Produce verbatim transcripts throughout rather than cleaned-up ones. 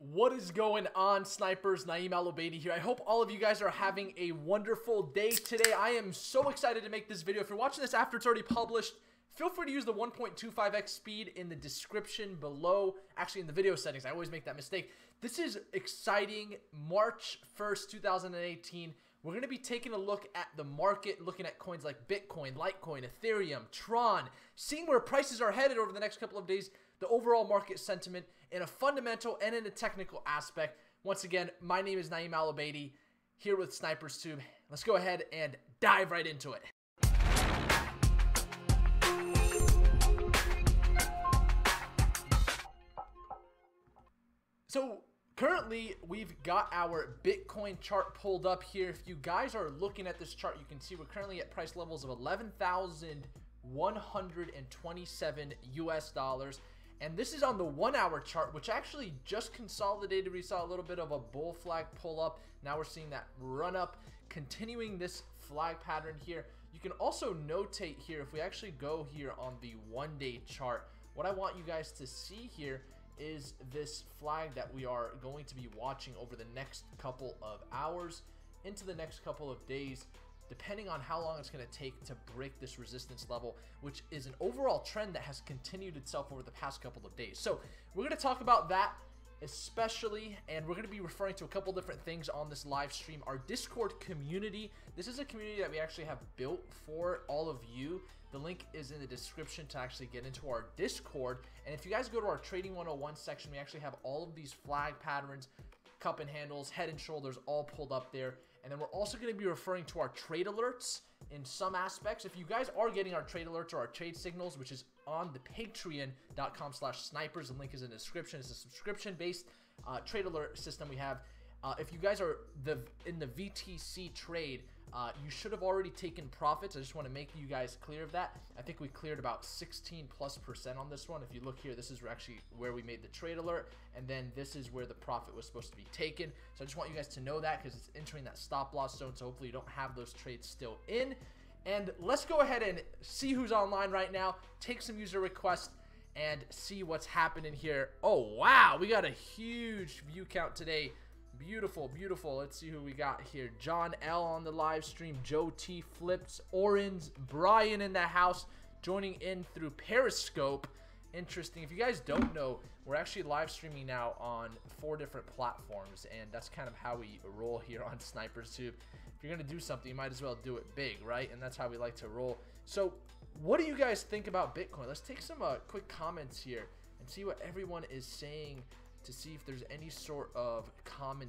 What is going on, snipers? Naeem Al Obaidi here. I hope all of you guys are having a wonderful day today. I am so excited to make this video. If you're watching this after it's already published, feel free to use the one point two five x speed in the description below. Actually, in the video settings, I always make that mistake. This is exciting. March first, two thousand eighteen. We're going to be taking a look at the market, looking at coins like Bitcoin, Litecoin, Ethereum, Tron, seeing where prices are headed over the next couple of days, the overall market sentiment in a fundamental and in a technical aspect. Once again, my name is Naeem Al Obaidi here with SnipersTube. Let's go ahead and dive right into it. So currently, we've got our Bitcoin chart pulled up here. If you guys are looking at this chart, you can see we're currently at price levels of eleven thousand one hundred twenty-seven U S dollars. And this is on the one hour chart, which actually just consolidated. We saw a little bit of a bull flag pull up. Now we're seeing that run up, continuing this flag pattern here. You can also notate here, if we actually go here on the one day chart, what I want you guys to see here is this flag that we are going to be watching over the next couple of hours into the next couple of days, depending on how long it's going to take to break this resistance level, which is an overall trend that has continued itself over the past couple of days. So we're going to talk about that especially, and we're going to be referring to a couple different things on this live stream. Our Discord community, this is a community that we actually have built for all of you. The link is in the description to actually get into our Discord. And if you guys go to our Trading one oh one section, we actually have all of these flag patterns, cup and handles, head and shoulders, all pulled up there. And then we're also going to be referring to our trade alerts in some aspects. If you guys are getting our trade alerts or our trade signals, which is on the patreon dot com slash snipers, the link is in the description. It's a subscription-based uh, trade alert system we have. Uh, if you guys are the in the V T C trade, uh, you should have already taken profits. I just want to make you guys clear of that. I think we cleared about sixteen plus percent on this one. If you look here, this is actually where we made the trade alert, and then this is where the profit was supposed to be taken. So I just want you guys to know that, because it's entering that stop loss zone, so hopefully you don't have those trades still in. And let's go ahead and see who's online right now, take some user requests, and see what's happening here. Oh wow, we got a huge view count today. Beautiful, beautiful. Let's see who we got here. John L on the live stream, Joe T, Flips, Orins, Brian in the house, joining in through Periscope. Interesting. If you guys don't know, we're actually live streaming now on four different platforms, and that's kind of how we roll here on SnipersTube. If you're going to do something, you might as well do it big, right? And that's how we like to roll. So what do you guys think about Bitcoin? Let's take some uh, quick comments here and see what everyone is saying, to see if there's any sort of common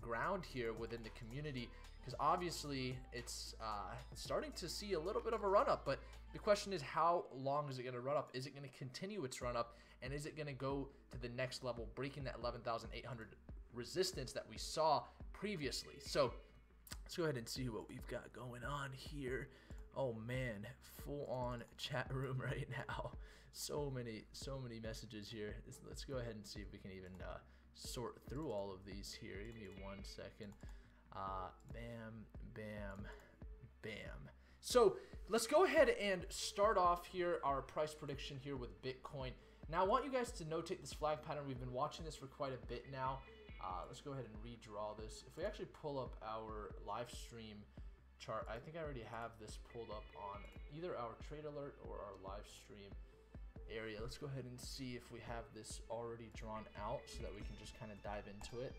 ground here within the community, because obviously it's uh, starting to see a little bit of a run up, but the question is, how long is it going to run up? Is it going to continue its run up, and is it going to go to the next level, breaking that eleven thousand eight hundred resistance that we saw previously? So let's go ahead and see what we've got going on here. Oh man, full on chat room right now. So many, so many messages here. Let's go ahead and see if we can even uh, sort through all of these here. Give me one second. Uh, bam, bam, bam. So let's go ahead and start off here our price prediction here with Bitcoin. Now I want you guys to notate this flag pattern. We've been watching this for quite a bit now. Uh, let's go ahead and redraw this. If we actually pull up our live stream chart, I think I already have this pulled up on either our trade alert or our live stream area. Let's go ahead and see if we have this already drawn out so that we can just kind of dive into it.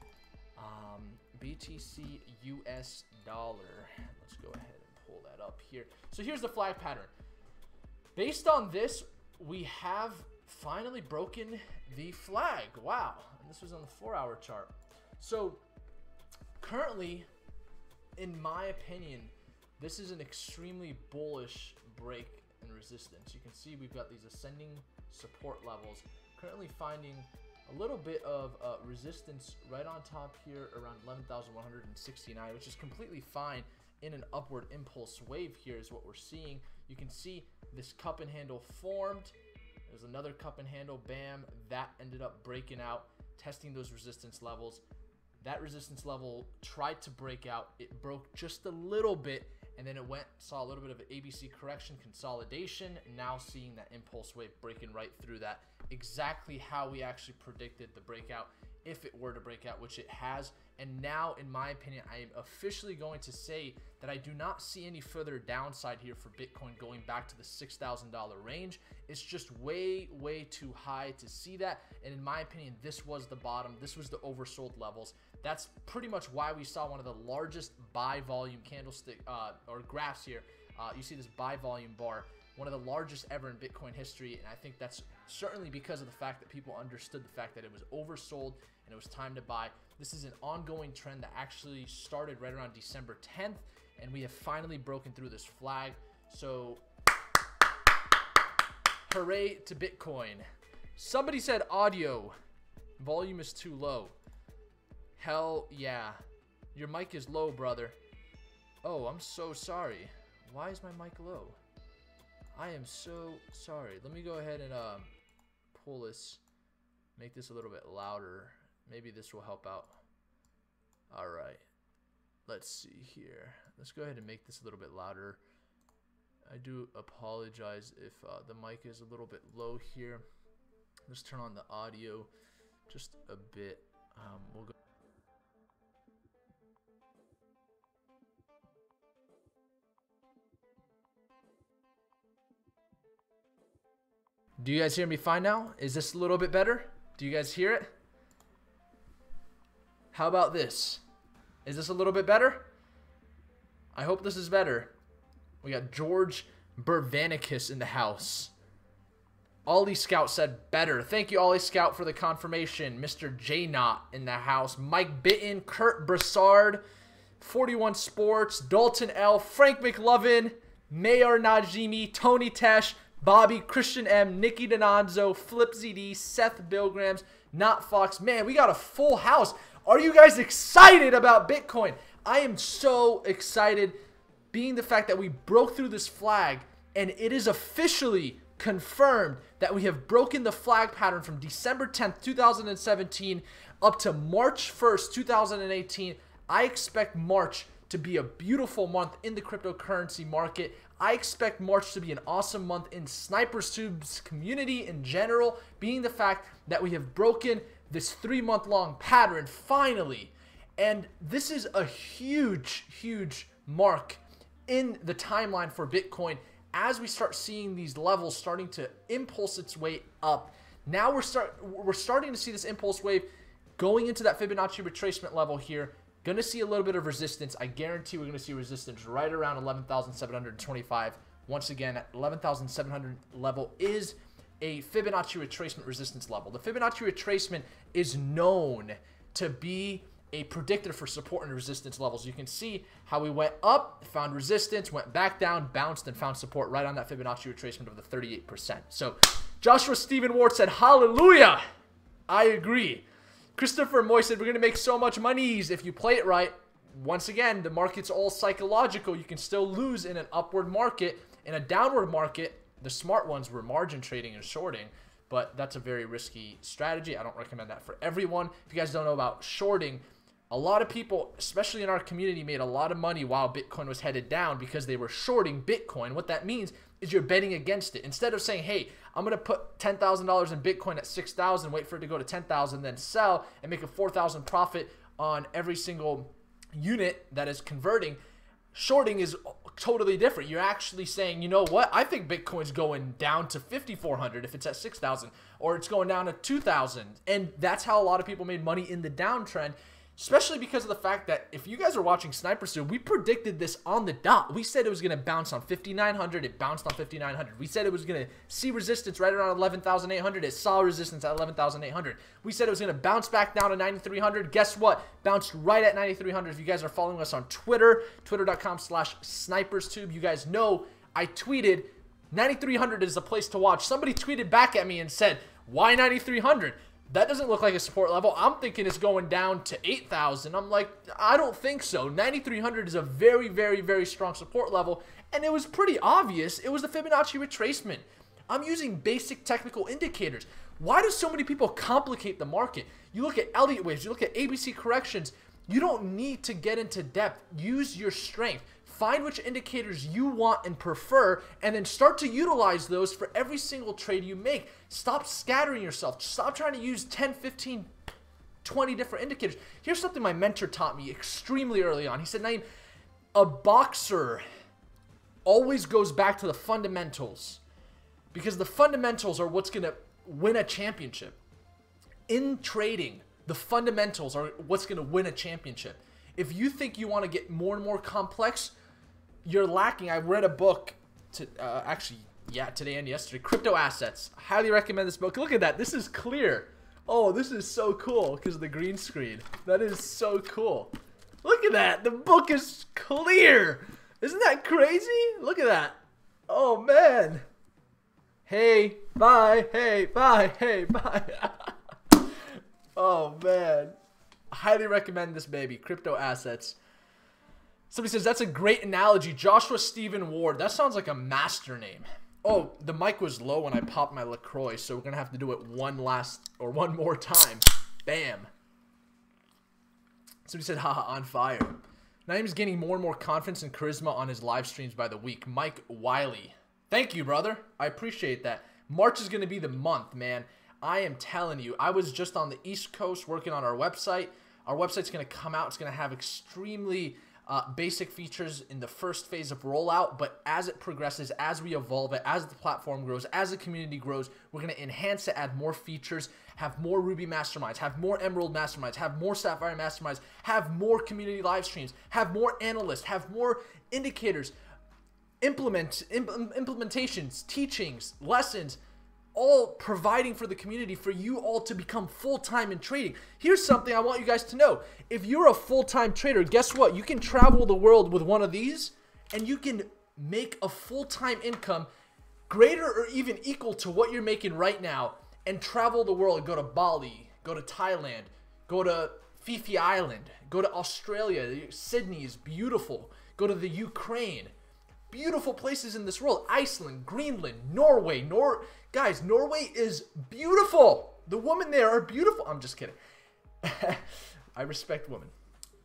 Um, B T C U S dollar. Let's go ahead and pull that up here. So here's the flag pattern. Based on this, we have finally broken the flag. Wow. And this was on the four hour chart. So currently, in my opinion, this is an extremely bullish break and resistance. You can see we've got these ascending support levels, currently finding a little bit of uh, resistance right on top here around eleven thousand one hundred sixty-nine, which is completely fine in an upward impulse wave. Here is what we're seeing. You can see this cup and handle formed. There's another cup and handle, bam, that ended up breaking out, testing those resistance levels. That resistance level tried to break out. It broke just a little bit, and then it went, saw a little bit of an A B C correction, consolidation, now seeing that impulse wave breaking right through that exactly how we actually predicted the breakout, if it were to break out, which it has. And now, in my opinion, I am officially going to say that I do not see any further downside here for Bitcoin going back to the six thousand dollar range. It's just way, way too high to see that. And in my opinion, this was the bottom. This was the oversold levels. That's pretty much why we saw one of the largest buy volume candlestick uh, or graphs here. Uh, you see this buy volume bar, one of the largest ever in Bitcoin history. And I think that's certainly because of the fact that people understood the fact that it was oversold and it was time to buy. This is an ongoing trend that actually started right around December tenth, and we have finally broken through this flag. So hooray to Bitcoin. Somebody said audio volume is too low. Hell yeah. Your mic is low, brother. Oh, I'm so sorry. Why is my mic low? I am so sorry. Let me go ahead and um, pull this, make this a little bit louder. Maybe this will help out. All right, let's see here. Let's go ahead and make this a little bit louder. I do apologize if uh, the mic is a little bit low here. Let's turn on the audio just a bit. Um, we'll go. Do you guys hear me fine now? Is this a little bit better? Do you guys hear it? How about this? Is this a little bit better? I hope this is better. We got George Burvanicus in the house. Ollie Scout said better. Thank you, Ollie Scout, for the confirmation. Mister J-Knot in the house. Mike Bitten, Kurt Brassard, forty-one Sports, Dalton L, Frank McLovin, Mayor Najimi, Tony Tesh, Bobby, Christian M, Nikki Donanzo, Flip Z D, Seth Bilgrams, Not Fox. Man, we got a full house. Are you guys excited about Bitcoin? I am so excited, being the fact that we broke through this flag, and it is officially confirmed that we have broken the flag pattern from December tenth, two thousand seventeen up to March first, two thousand eighteen. I expect March to be a beautiful month in the cryptocurrency market. I expect March to be an awesome month in SnipersTube's community in general, being the fact that we have broken this three-month-long pattern finally. And this is a huge, huge mark in the timeline for Bitcoin as we start seeing these levels starting to impulse its way up. Now we're, start, we're starting to see this impulse wave going into that Fibonacci retracement level here. Going to see a little bit of resistance. I guarantee we're going to see resistance right around eleven thousand seven hundred twenty-five. Once again, at eleven thousand seven hundred level is a Fibonacci retracement resistance level. The Fibonacci retracement is known to be a predictor for support and resistance levels. You can see how we went up, found resistance, went back down, bounced, and found support right on that Fibonacci retracement of the thirty-eight percent. So Joshua Stephen Ward said, hallelujah! I agree. Christopher Moy said, we're going to make so much monies if you play it right. Once again, the market's all psychological. You can still lose in an upward market. In a downward market, the smart ones were margin trading and shorting, but that's a very risky strategy. I don't recommend that for everyone. If you guys don't know about shorting, a lot of people, especially in our community, made a lot of money while Bitcoin was headed down because they were shorting Bitcoin. What that means is you're betting against it. Instead of saying, hey, I'm going to put ten thousand dollars in Bitcoin at six thousand, wait for it to go to ten thousand, then sell and make a four thousand profit on every single unit that is converting. Shorting is totally different. You're actually saying, you know what? I think Bitcoin's going down to fifty-four hundred if it's at six thousand, or it's going down to two thousand. And that's how a lot of people made money in the downtrend, especially because of the fact that if you guys are watching SnipersTube, we predicted this on the dot. We said it was going to bounce on fifty-nine hundred. It bounced on fifty-nine hundred. We said it was going to see resistance right around eleven thousand eight hundred. It saw resistance at eleven thousand eight hundred. We said it was going to bounce back down to ninety-three hundred. Guess what? Bounced right at ninety-three hundred. If you guys are following us on Twitter, twitter dot com slash SnipersTube, you guys know I tweeted ninety-three hundred is a place to watch. Somebody tweeted back at me and said, why ninety-three hundred? That doesn't look like a support level. I'm thinking it's going down to eight thousand. I'm like, I don't think so. ninety-three hundred is a very, very, very strong support level. And it was pretty obvious. It was the Fibonacci retracement. I'm using basic technical indicators. Why do so many people complicate the market? You look at Elliott waves. You look at A B C corrections. You don't need to get into depth. Use your strength. Find which indicators you want and prefer, and then start to utilize those for every single trade you make. Stop scattering yourself. Stop trying to use ten, fifteen, twenty different indicators. Here's something my mentor taught me extremely early on. He said, Naeem, a boxer always goes back to the fundamentals, because the fundamentals are what's going to win a championship. In trading, the fundamentals are what's going to win a championship. If you think you want to get more and more complex, you're lacking. I read a book, to, uh, actually, yeah, today and yesterday, Crypto Assets. Highly recommend this book. Look at that. This is clear. Oh, this is so cool because of the green screen. That is so cool. Look at that. The book is clear. Isn't that crazy? Look at that. Oh, man. Hey, bye, hey, bye, hey, bye. Oh, man. Highly recommend this baby, Crypto Assets. Somebody says, that's a great analogy. Joshua Stephen Ward. That sounds like a master name. Oh, the mic was low when I popped my LaCroix, so we're going to have to do it one last or one more time. Bam. Somebody said, haha, on fire. Naeem's gaining more and more confidence and charisma on his live streams by the week. Mike Wiley. Thank you, brother. I appreciate that. March is going to be the month, man. I am telling you. I was just on the East Coast working on our website. Our website's going to come out. It's going to have extremely uh, basic features in the first phase of rollout. But as it progresses, as we evolve it, as the platform grows, as the community grows, we're going to enhance it, add more features, have more Ruby masterminds, have more Emerald masterminds, have more Sapphire masterminds, have more community live streams, have more analysts, have more indicators, implement, imp implementations, teachings, lessons, all providing for the community for you all to become full-time in trading. Here's something I want you guys to know. If you're a full-time trader, guess what? You can travel the world with one of these and you can make a full-time income greater or even equal to what you're making right now and travel the world. Go to Bali, go to Thailand, go to Fifi Island, go to Australia. Sydney is beautiful. Go to the Ukraine. Beautiful places in this world. Iceland, Greenland, Norway. Nor guys, Norway is beautiful. The women there are beautiful. I'm just kidding. I respect women,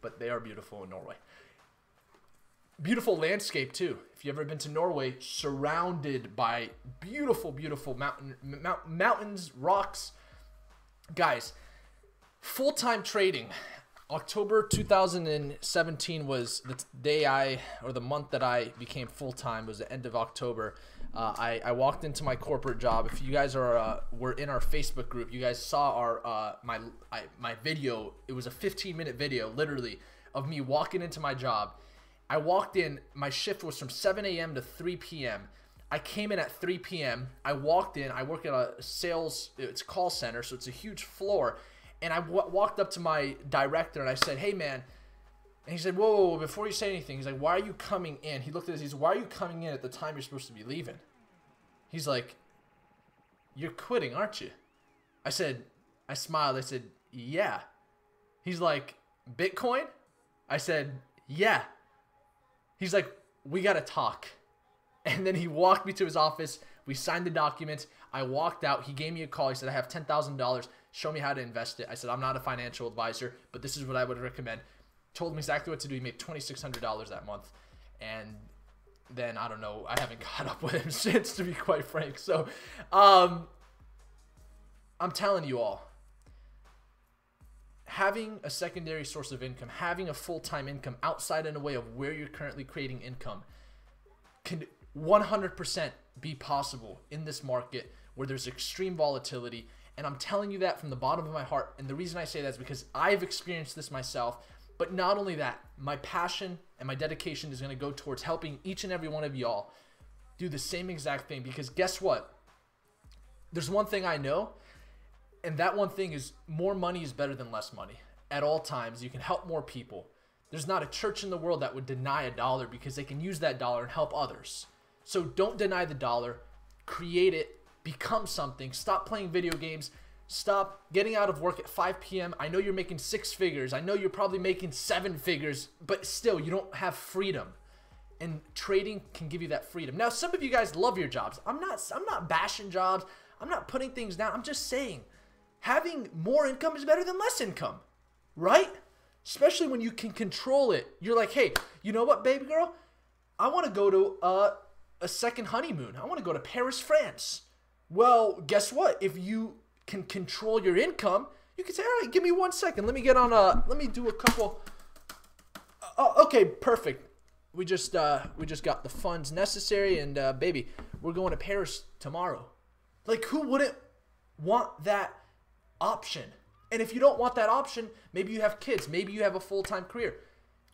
but they are beautiful in Norway. Beautiful landscape too. If you've ever been to Norway, surrounded by beautiful, beautiful mountain, mount, mountains, rocks. Guys, full-time trading. October two thousand seventeen was the day I, or the month that I became full-time. It was the end of October. Uh, I, I walked into my corporate job. If you guys are uh, were in our Facebook group, you guys saw our uh, my I, my video. It was a fifteen-minute video, literally, of me walking into my job. I walked in. My shift was from seven A M to three P M I came in at three P M I walked in. I work at a sales, it's call center, so it's a huge floor. And I w walked up to my director and I said, hey, man. And he said, whoa, whoa, whoa, before you say anything, he's like, why are you coming in? He looked at us, he said, why are you coming in at the time you're supposed to be leaving? He's like, you're quitting, aren't you? I said, I smiled. I said, yeah. He's like, Bitcoin? I said, yeah. He's like, we got to talk. And then he walked me to his office. We signed the documents. I walked out. He gave me a call. He said, I have ten thousand dollars. Show me how to invest it. I said, I'm not a financial advisor, but this is what I would recommend. Told him exactly what to do. He made twenty-six hundred dollars that month. And then, I don't know, I haven't caught up with him since, to be quite frank. So, um, I'm telling you all, having a secondary source of income, having a full-time income outside in a way of where you're currently creating income can one hundred percent be possible in this market where there's extreme volatility. And I'm telling you that from the bottom of my heart. And the reason I say that is because I've experienced this myself. But not only that, my passion and my dedication is going to go towards helping each and every one of y'all do the same exact thing. Because guess what? There's one thing I know. And that one thing is more money is better than less money. At all times, you can help more people. There's not a church in the world that would deny a dollar because they can use that dollar and help others. So don't deny the dollar. Create it. Become something. Stop playing video games. Stop getting out of work at five P M I know you're making six figures. I know you're probably making seven figures, but still, you don't have freedom. And trading can give you that freedom. Now, some of you guys love your jobs. I'm not, I'm not bashing jobs. I'm not putting things down. I'm just saying having more income is better than less income, right? Especially when you can control it. You're like, hey, you know what, baby girl? I want to go to a, a second honeymoon. I want to go to Paris, France. Well, guess what? If you can control your income, you can say, all right, give me one second. Let me get on a, let me do a couple. Oh, okay, perfect. We just, uh, we just got the funds necessary, and uh, baby, we're going to Paris tomorrow. Like, who wouldn't want that option? And if you don't want that option, maybe you have kids, maybe you have a full-time career.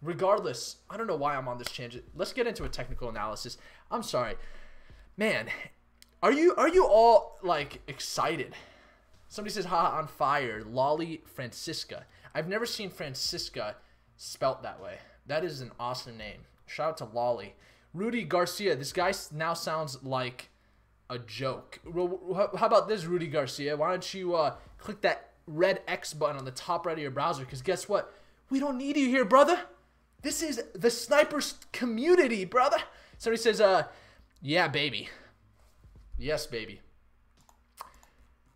Regardless, I don't know why I'm on this tangent. Let's get into a technical analysis. I'm sorry, man. Are you are you all like excited? Somebody says, "Ha, on fire, Lolly Francisca." I've never seen Francisca spelt that way. That is an awesome name. Shout out to Lolly. Rudy Garcia. This guy now sounds like a joke. Well, how about this, Rudy Garcia? Why don't you uh, click that red X button on the top right of your browser? Because guess what? We don't need you here, brother. This is the Snipers community, brother. Somebody says, uh, yeah, baby. Yes, baby.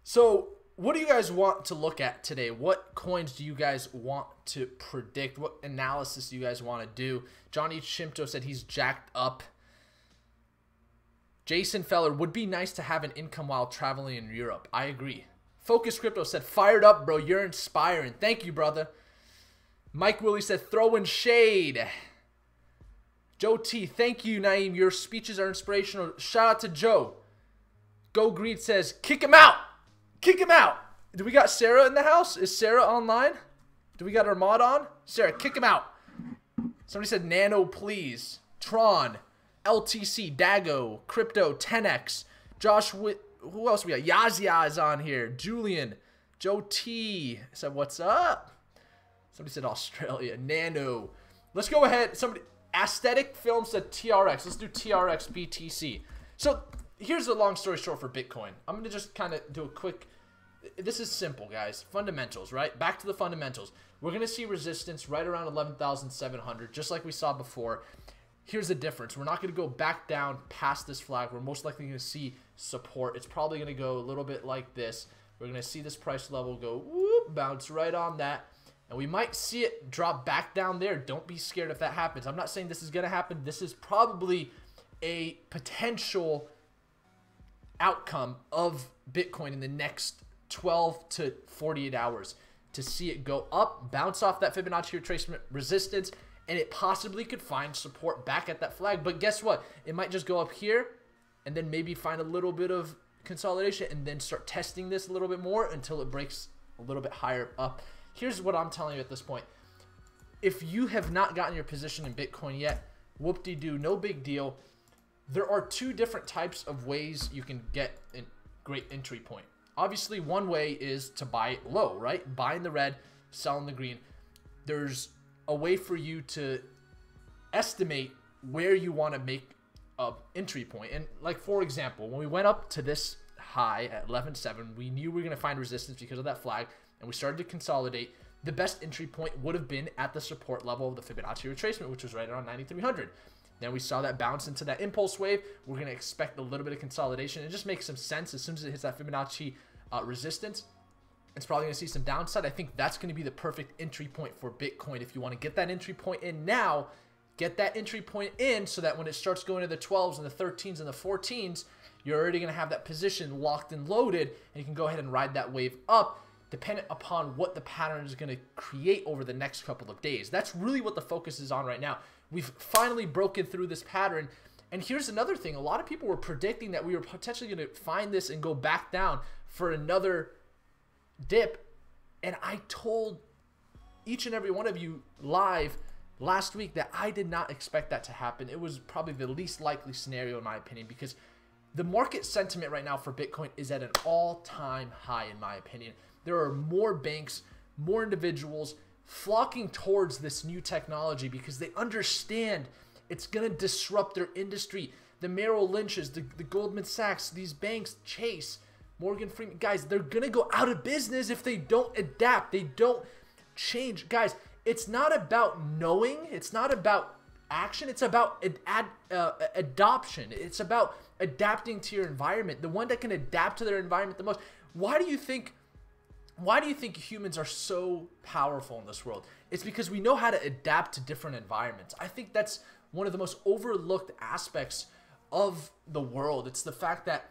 So what do you guys want to look at today? What coins do you guys want to predict? What analysis do you guys want to do? Johnny Shimto said he's jacked up. Jason Feller, would be nice to have an income while traveling in Europe. I agree. Focus Crypto said, fired up, bro. You're inspiring. Thank you, brother. Mike Willie said, throw in shade. Joe T, thank you, Naeem. Your speeches are inspirational. Shout out to Joe. Go Greed says, kick him out. Kick him out. Do we got Sarah in the house? Is Sarah online? Do we got our mod on? Sarah, kick him out. Somebody said, Nano, please. Tron, L T C, Dago, Crypto, ten X. Josh, who else we got? Yazia is on here. Julian, Joe T said, what's up? Somebody said Australia. Nano. Let's go ahead. Somebody, Aesthetic Film said T R X. Let's do T R X B T C. So here's the long story short for Bitcoin. I'm going to just kind of do a quick. This is simple, guys. Fundamentals, right? Back to the fundamentals. We're going to see resistance right around eleven thousand seven hundred, just like we saw before. Here's the difference. We're not going to go back down past this flag. We're most likely going to see support. It's probably going to go a little bit like this. We're going to see this price level go whoop, bounce right on that. And we might see it drop back down there. Don't be scared if that happens. I'm not saying this is going to happen. This is probably a potential outcome of Bitcoin in the next twelve to forty-eight hours, to see it go up, bounce off that Fibonacci retracement resistance, and it possibly could find support back at that flag. But guess what? It might just go up here and then maybe find a little bit of consolidation and then start testing this a little bit more until it breaks a little bit higher up. Here's what I'm telling you at this point. If you have not gotten your position in Bitcoin yet, whoop-de-doo, no big deal. There are two different types of ways you can get a great entry point. Obviously, one way is to buy low, right? Buy in the red, sell in the green. There's a way for you to estimate where you want to make an entry point. And like, for example, when we went up to this high at eleven seven, we knew we were going to find resistance because of that flag, and we started to consolidate. The best entry point would have been at the support level of the Fibonacci retracement, which was right around ninety-three hundred. Then we saw that bounce into that impulse wave. We're going to expect a little bit of consolidation. It just makes some sense. As soon as it hits that Fibonacci uh, resistance, it's probably going to see some downside. I think that's going to be the perfect entry point for Bitcoin. If you want to get that entry point in now, get that entry point in so that when it starts going to the twelves and the thirteens and the fourteens, you're already going to have that position locked and loaded, and you can go ahead and ride that wave up, dependent upon what the pattern is going to create over the next couple of days. That's really what the focus is on right now. We've finally broken through this pattern. And here's another thing. A lot of people were predicting that we were potentially going to find this and go back down for another dip. And I told each and every one of you live last week that I did not expect that to happen. It was probably the least likely scenario in my opinion, because the market sentiment right now for Bitcoin is at an all-time high in my opinion. There are more banks, more individuals flocking towards this new technology because they understand it's going to disrupt their industry. The Merrill Lynch's, the, the Goldman Sachs, these banks, Chase, Morgan Freeman, guys, they're going to go out of business if they don't adapt, they don't change. Guys, it's not about knowing, it's not about action, it's about ad, ad, uh, adoption. It's about adapting to your environment. The one that can adapt to their environment the most. Why do you think Why do you think humans are so powerful in this world? It's because we know how to adapt to different environments. I think that's one of the most overlooked aspects of the world. It's the fact that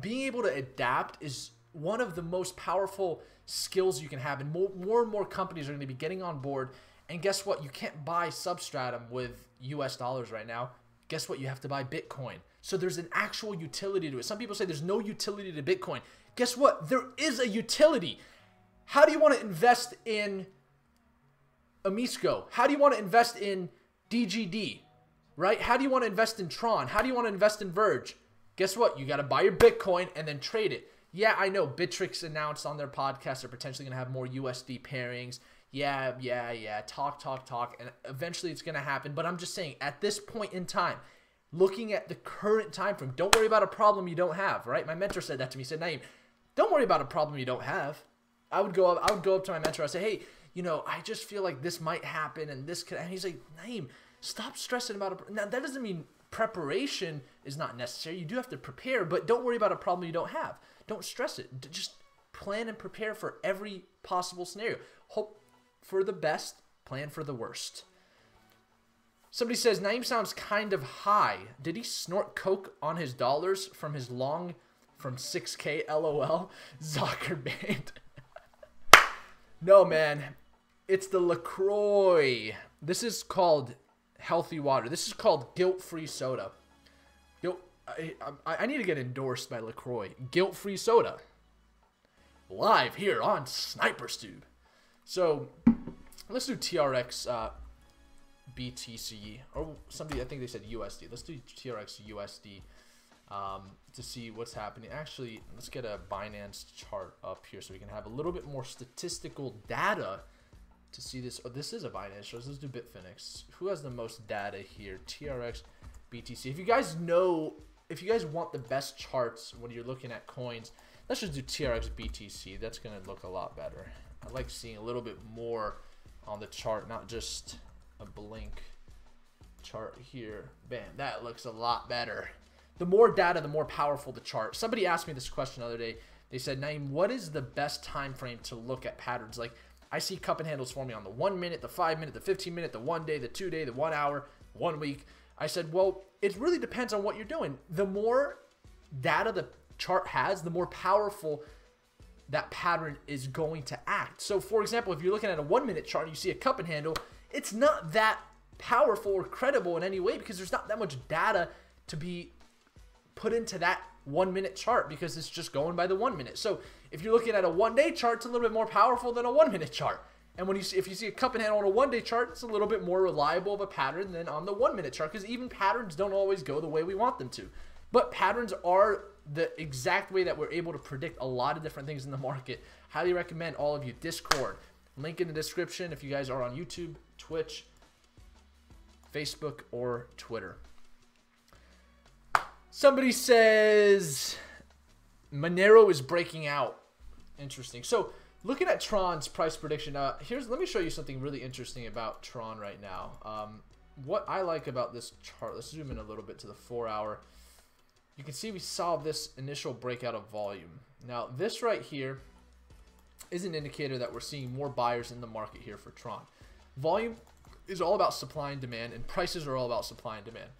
being able to adapt is one of the most powerful skills you can have, and more, more and more companies are going to be getting on board. And guess what? You can't buy Substratum with U S dollars right now. Guess what? You have to buy Bitcoin. So there's an actual utility to it. Some people say there's no utility to Bitcoin. Guess what? There is a utility. How do you want to invest in Omisco? How do you want to invest in D G D? Right? How do you want to invest in Tron? How do you want to invest in Verge? Guess what? You got to buy your Bitcoin and then trade it. Yeah, I know. Bittrex announced on their podcast they're potentially going to have more U S D pairings. Yeah, yeah, yeah. Talk, talk, talk. And eventually it's going to happen. But I'm just saying, at this point in time, looking at the current time frame, don't worry about a problem you don't have, right? My mentor said that to me. He said, Naeem, don't worry about a problem you don't have. I would go up, I would go up to my mentor. I'd say, hey, you know, I just feel like this might happen and this could. And he's like, Naeem, stop stressing about it. Now, that doesn't mean preparation is not necessary. You do have to prepare, but don't worry about a problem you don't have. Don't stress it. Just plan and prepare for every possible scenario. Hope for the best, plan for the worst. Somebody says, Naeem sounds kind of high. Did he snort coke on his dollars from his long from six K? L O L. Zucker band. No, man. It's the LaCroix. This is called healthy water. This is called guilt-free soda. Guilt, I, I, I need to get endorsed by LaCroix. Guilt-free soda. Live here on SnipersTube. So, let's do T R X uh, B T C. Or somebody, I think they said U S D. Let's do T R X U S D um, to see what's happening. Actually, let's get a Binance chart up here so we can have a little bit more statistical data to see this. Oh, this is a Binance. So let's do Bitfinex. Who has the most data here? T R X, B T C. If you guys know, if you guys want the best charts when you're looking at coins, let's just do T R X, B T C. That's going to look a lot better. I like seeing a little bit more on the chart, not just a blink chart here. Bam, that looks a lot better. The more data, the more powerful the chart. Somebody asked me this question the other day. They said, Naeem, what is the best time frame to look at patterns? Like, I see cup and handles forming on the one minute, the five minute, the fifteen minute, the one day, the two day, the one hour, one week. I said, well, it really depends on what you're doing. The more data the chart has, the more powerful that pattern is going to act. So for example, if you're looking at a one minute chart and you see a cup and handle, it's not that powerful or credible in any way because there's not that much data to be put into that one minute chart because it's just going by the one minute. So if you're looking at a one day chart, it's a little bit more powerful than a one minute chart. And when you see, if you see a cup and handle on a one day chart, it's a little bit more reliable of a pattern than on the one minute chart because even patterns don't always go the way we want them to. But patterns are the exact way that we're able to predict a lot of different things in the market. Highly recommend all of you Discord. Link in the description if you guys are on YouTube, Twitch, Facebook, or Twitter. Somebody says Monero is breaking out. Interesting. So looking at Tron's price prediction, uh, here's let me show you something really interesting about Tron right now. Um, what I like about this chart, let's zoom in a little bit to the four hour. You can see we saw this initial breakout of volume. Now this right here is an indicator that we're seeing more buyers in the market here for Tron. Volume is all about supply and demand, and prices are all about supply and demand.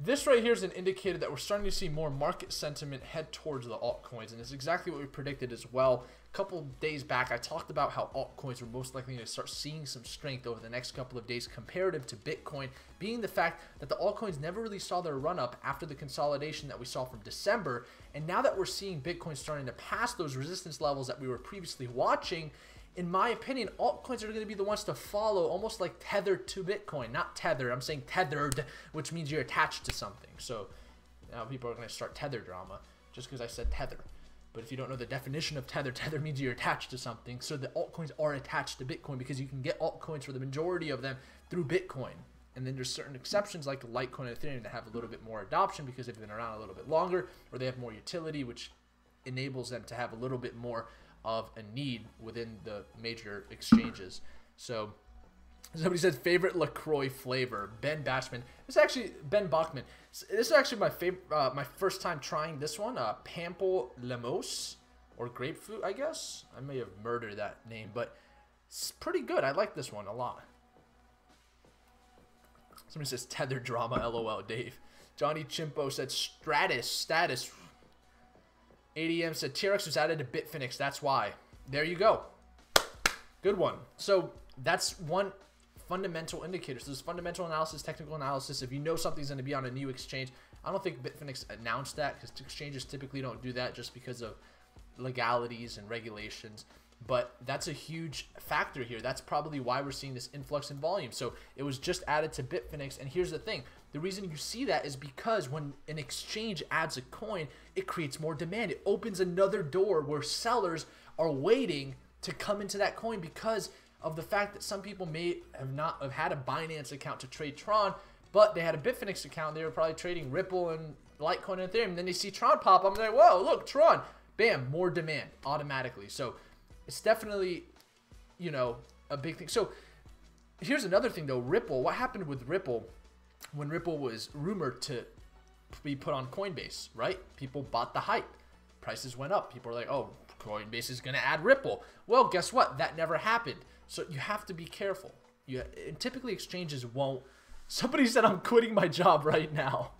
This right here is an indicator that we're starting to see more market sentiment head towards the altcoins, and it's exactly what we predicted as well. A couple days back, I talked about how altcoins were most likely to start seeing some strength over the next couple of days comparative to Bitcoin, being the fact that the altcoins never really saw their run-up after the consolidation that we saw from December. And now that we're seeing Bitcoin starting to pass those resistance levels that we were previously watching, in my opinion, altcoins are going to be the ones to follow, almost like tethered to Bitcoin. Not tethered, I'm saying tethered, which means you're attached to something. So now people are going to start tether drama just because I said tether. But if you don't know the definition of tether, tether means you're attached to something. So the altcoins are attached to Bitcoin because you can get altcoins for the majority of them through Bitcoin. And then there's certain exceptions like Litecoin and Ethereum that have a little bit more adoption because they've been around a little bit longer, or they have more utility, which enables them to have a little bit more of a need within the major exchanges. So somebody said favorite LaCroix flavor, Ben Bachman. This is actually Ben Bachman. This is actually my favorite, uh, my first time trying this one, uh, Pample Lemos or grapefruit, I guess. I may have murdered that name, but it's pretty good. I like this one a lot. Somebody says tether drama, lol, Dave. Johnny Chimpo said Stratus, status. A D M said T R X was added to Bitfinex, that's why. There you go. Good one. So that's one fundamental indicator. So there's fundamental analysis, technical analysis. If you know something's going to be on a new exchange, I don't think Bitfinex announced that because exchanges typically don't do that just because of legalities and regulations. But that's a huge factor here. That's probably why we're seeing this influx in volume. So it was just added to Bitfinex. And here's the thing. The reason you see that is because when an exchange adds a coin, it creates more demand. It opens another door where sellers are waiting to come into that coin because of the fact that some people may have not have had a Binance account to trade Tron, but they had a Bitfinex account. They were probably trading Ripple and Litecoin and Ethereum. And then they see Tron pop up. I'm like, whoa, look, Tron. Bam, more demand automatically. So it's definitely, you know, a big thing. So here's another thing, though. Ripple, what happened with Ripple when Ripple was rumored to be put on Coinbase, right? People bought the hype. Prices went up. People are like, oh, Coinbase is going to add Ripple. Well, guess what? That never happened. So you have to be careful. You, and typically exchanges won't. Somebody said, I'm quitting my job right now.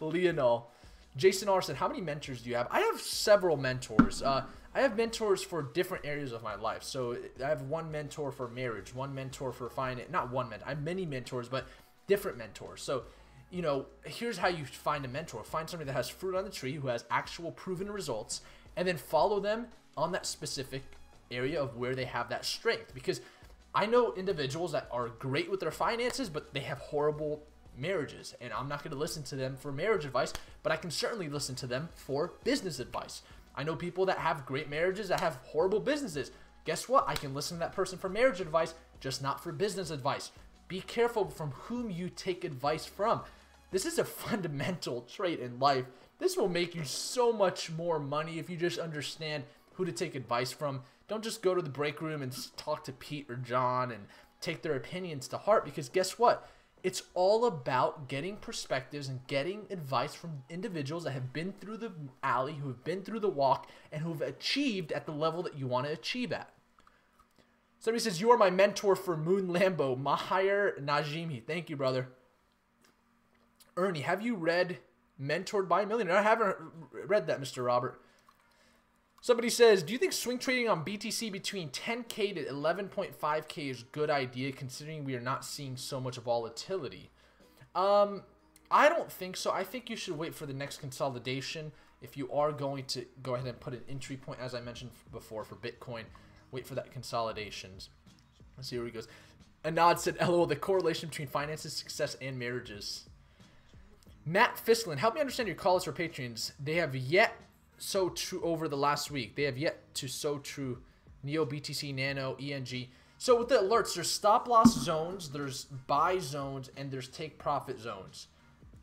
Leonel. Jason R said, how many mentors do you have? I have several mentors. Uh, I have mentors for different areas of my life. So I have one mentor for marriage, one mentor for finance, not one mentor, I have many mentors, but different mentors. So, you know, here's how you find a mentor. Find somebody that has fruit on the tree, who has actual proven results, and then follow them on that specific area of where they have that strength. Because I know individuals that are great with their finances, but they have horrible marriages, and I'm not going to listen to them for marriage advice, but I can certainly listen to them for business advice. I know people that have great marriages that have horrible businesses. Guess what? I can listen to that person for marriage advice, just not for business advice. Be careful from whom you take advice from. This is a fundamental trait in life. This will make you so much more money if you just understand who to take advice from. Don't just go to the break room and talk to Pete or John and take their opinions to heart, because guess what? It's all about getting perspectives and getting advice from individuals that have been through the alley, who have been through the walk, and who have achieved at the level that you want to achieve at. Somebody says, you are my mentor for Moon Lambo, Mahir Najimi. Thank you, brother. Ernie, have you read Mentored by a Millionaire? I haven't read that, Mister Robert. Somebody says, do you think swing trading on B T C between ten K to eleven point five K is a good idea, considering we are not seeing so much volatility? Um, I don't think so. I think you should wait for the next consolidation. If you are going to go ahead and put an entry point, as I mentioned before, for Bitcoin, wait for that consolidation. Let's see where he goes. Anad said, L O L, the correlation between finances, success, and marriages. Matt Fislin, help me understand your calls for Patreons. They have yet... so true over the last week. They have yet to so true Neo, B T C, Nano, E N G. So with the alerts, there's stop loss zones, there's buy zones, and there's take profit zones.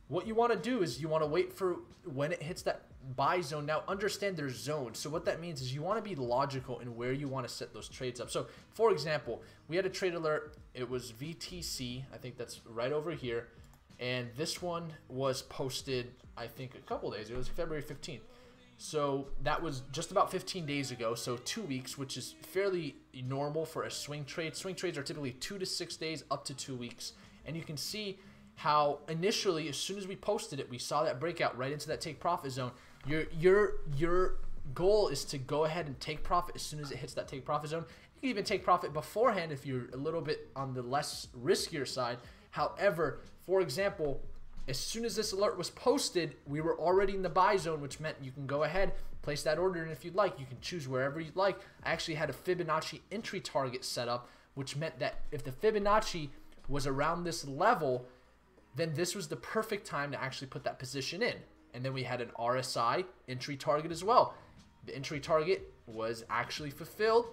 What you want to do is you want to wait for when it hits that buy zone. Now understand there's zones. So what that means is you want to be logical in where you want to set those trades up. So for example, we had a trade alert. It was V T C. I think that's right over here. And this one was posted, I think, a couple days. It was February fifteenth. So that was just about fifteen days ago, so two weeks, which is fairly normal for a swing trade. Swing trades are typically two to six days, up to two weeks. And you can see how initially, as soon as we posted it, we saw that breakout right into that take profit zone. Your, your, your goal is to go ahead and take profit as soon as it hits that take profit zone. You can even take profit beforehand if you're a little bit on the less riskier side. However, for example... as soon as this alert was posted, we were already in the buy zone, which meant you can go ahead, place that order, and if you'd like, you can choose wherever you'd like. I actually had a Fibonacci entry target set up, which meant that if the Fibonacci was around this level, then this was the perfect time to actually put that position in. And then we had an R S I entry target as well. The entry target was actually fulfilled.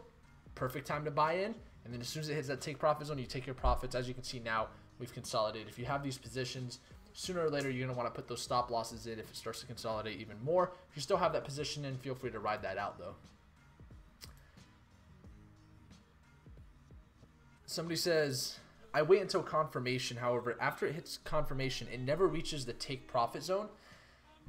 Perfect time to buy in. And then as soon as it hits that take profit zone, you take your profits. As you can see now, we've consolidated. If you have these positions... sooner or later, you're going to want to put those stop losses in if it starts to consolidate even more. If you still have that position in, feel free to ride that out, though. Somebody says, I wait until confirmation. However, after it hits confirmation, it never reaches the take profit zone.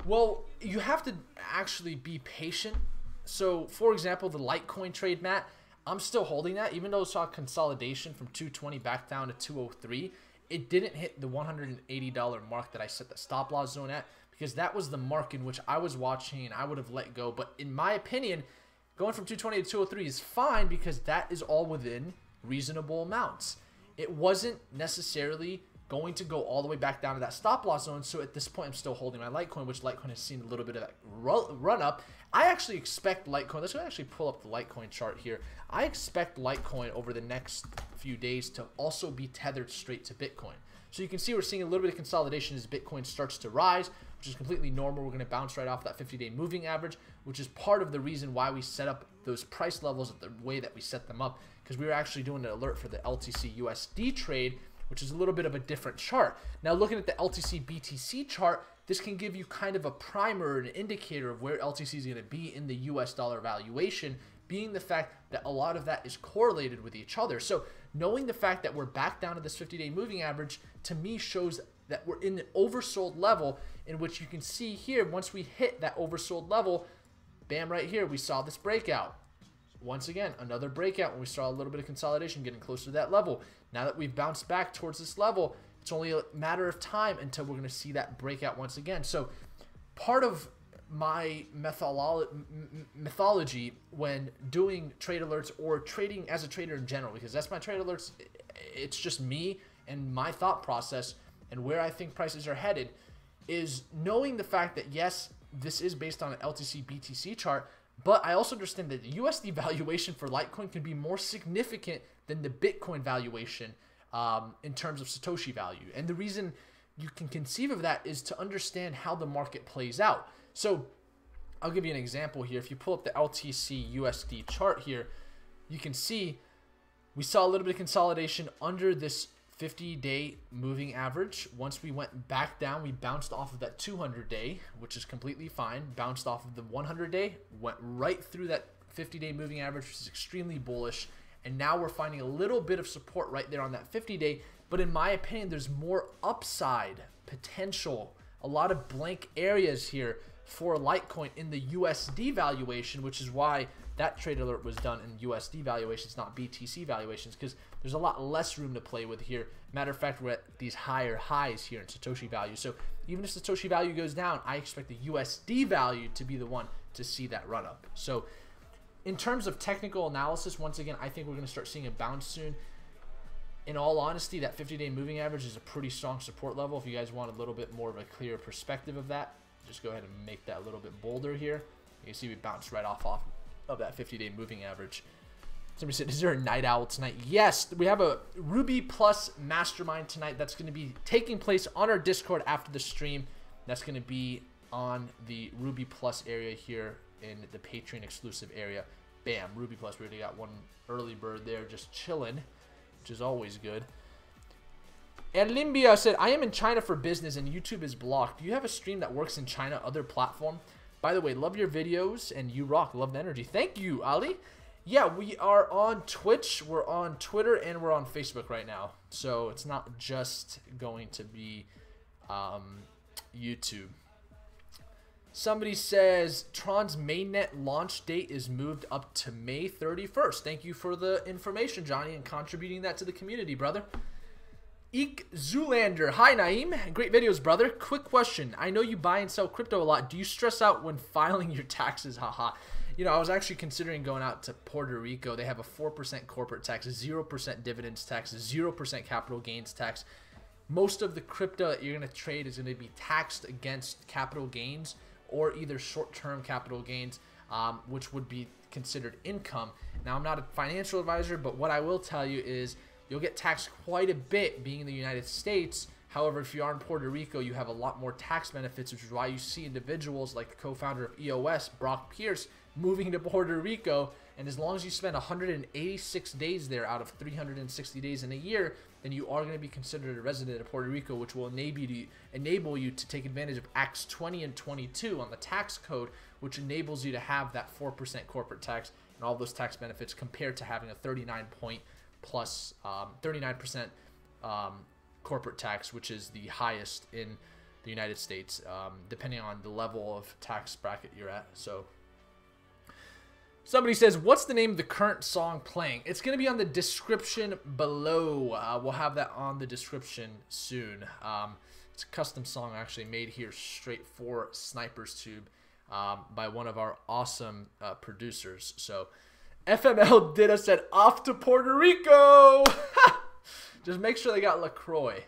Well, you have to actually be patient. So, for example, the Litecoin trade, Matt, I'm still holding that. Even though I saw consolidation from two twenty back down to two oh three, it didn't hit the one hundred eighty dollar mark that I set the stop loss zone at, because that was the mark in which I was watching and I would have let go. But in my opinion, going from two twenty to two oh three is fine, because that is all within reasonable amounts. It wasn't necessarily going to go all the way back down to that stop loss zone. So at this point, I'm still holding my Litecoin, which Litecoin has seen a little bit of that run up. I actually expect Litecoin, let's actually pull up the Litecoin chart here. I expect Litecoin over the next few days to also be tethered straight to Bitcoin. So you can see we're seeing a little bit of consolidation as Bitcoin starts to rise, which is completely normal. We're going to bounce right off that fifty day moving average, which is part of the reason why we set up those price levels the way that we set them up, because we were actually doing an alert for the L T C U S D trade, which is a little bit of a different chart. Now, looking at the L T C B T C chart, this can give you kind of a primer or an indicator of where L T C is going to be in the U S dollar valuation, being the fact that a lot of that is correlated with each other. So knowing the fact that we're back down to this fifty day moving average, to me, shows that we're in an oversold level, in which you can see here, once we hit that oversold level, bam, right here, we saw this breakout. Once again, another breakout when we saw a little bit of consolidation getting closer to that level. Now that we've bounced back towards this level, it's only a matter of time until we're going to see that breakout once again. So part of my methodolo- mythology when doing trade alerts or trading as a trader in general, because that's my trade alerts, it's just me and my thought process and where I think prices are headed, is knowing the fact that, yes, this is based on an L T C B T C chart, but I also understand that the U S D valuation for Litecoin can be more significant than the Bitcoin valuation um, in terms of Satoshi value. And the reason you can conceive of that is to understand how the market plays out. So I'll give you an example here. If you pull up the L T C U S D chart here, you can see we saw a little bit of consolidation under this fifty day moving average. Once we went back down, we bounced off of that two hundred day, which is completely fine. Bounced off of the one hundred day, went right through that fifty day moving average, which is extremely bullish. And now we're finding a little bit of support right there on that fifty day. But in my opinion, there's more upside potential, a lot of blank areas here for Litecoin in the U S D valuation, which is why that trade alert was done in U S D valuations, not B T C valuations, because there's a lot less room to play with here. Matter of fact, we're at these higher highs here in Satoshi value. So even if Satoshi value goes down, I expect the U S D value to be the one to see that run up. So in terms of technical analysis, once again, I think we're going to start seeing a bounce soon. In all honesty, that fifty day moving average is a pretty strong support level. If you guys want a little bit more of a clearer perspective of that, just go ahead and make that a little bit bolder here. You can see we bounced right off off of that fifty day moving average. Somebody said, is there a night owl tonight? Yes, we have a Ruby Plus mastermind tonight that's going to be taking place on our Discord after the stream. That's going to be on the Ruby Plus area here in the Patreon exclusive area. Bam, Ruby Plus. We already got one early bird there just chilling, which is always good. And Limbia said, I am in China for business and YouTube is blocked. Do you have a stream that works in China, other platform? By the way, love your videos and you rock. Love the energy. Thank you, Ali. Yeah, we are on Twitch, we're on Twitter, and we're on Facebook right now. So it's not just going to be um, YouTube. Somebody says, Tron's mainnet launch date is moved up to May thirty-first. Thank you for the information, Johnny, and contributing that to the community, brother. Eek Zoolander. Hi, Naeem. Great videos, brother. Quick question. I know you buy and sell crypto a lot. Do you stress out when filing your taxes? Haha. You know, I was actually considering going out to Puerto Rico. They have a four percent corporate tax, zero percent dividends tax, zero percent capital gains tax. Most of the crypto that you're going to trade is going to be taxed against capital gains or either short-term capital gains, um, which would be considered income. Now, I'm not a financial advisor, but what I will tell you is, you'll get taxed quite a bit being in the United States. However, if you are in Puerto Rico, you have a lot more tax benefits, which is why you see individuals like the co-founder of E O S, Brock Pierce, moving to Puerto Rico. And as long as you spend one hundred eighty-six days there out of three hundred sixty days in a year, then you are going to be considered a resident of Puerto Rico, which will enable you to, enable you to take advantage of Acts twenty and twenty-two on the tax code, which enables you to have that four percent corporate tax and all those tax benefits compared to having a thirty-nine point plus um, thirty-nine percent um, corporate tax, which is the highest in the United States, um, depending on the level of tax bracket you're at. So Somebody says, what's the name of the current song playing? It's going to be on the description below. Uh, we'll have that on the description soon. Um, it's a custom song actually made here straight for SnipersTube um, by one of our awesome uh, producers. So F M L did us at off to Puerto Rico. Just make sure they got LaCroix.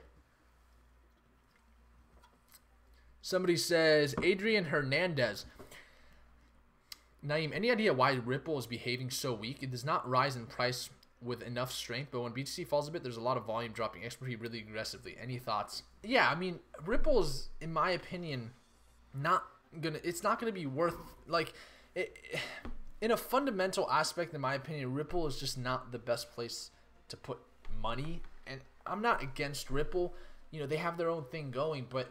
Somebody says, Adrian Hernandez. Naeem, any idea why Ripple is behaving so weak? It does not rise in price with enough strength, but when B T C falls a bit, there's a lot of volume dropping X R P really aggressively. Any thoughts? Yeah, I mean, Ripple is, in my opinion, not gonna. It's not gonna be worth like, it, in a fundamental aspect, in my opinion, Ripple is just not the best place to put money. And I'm not against Ripple. You know, they have their own thing going, but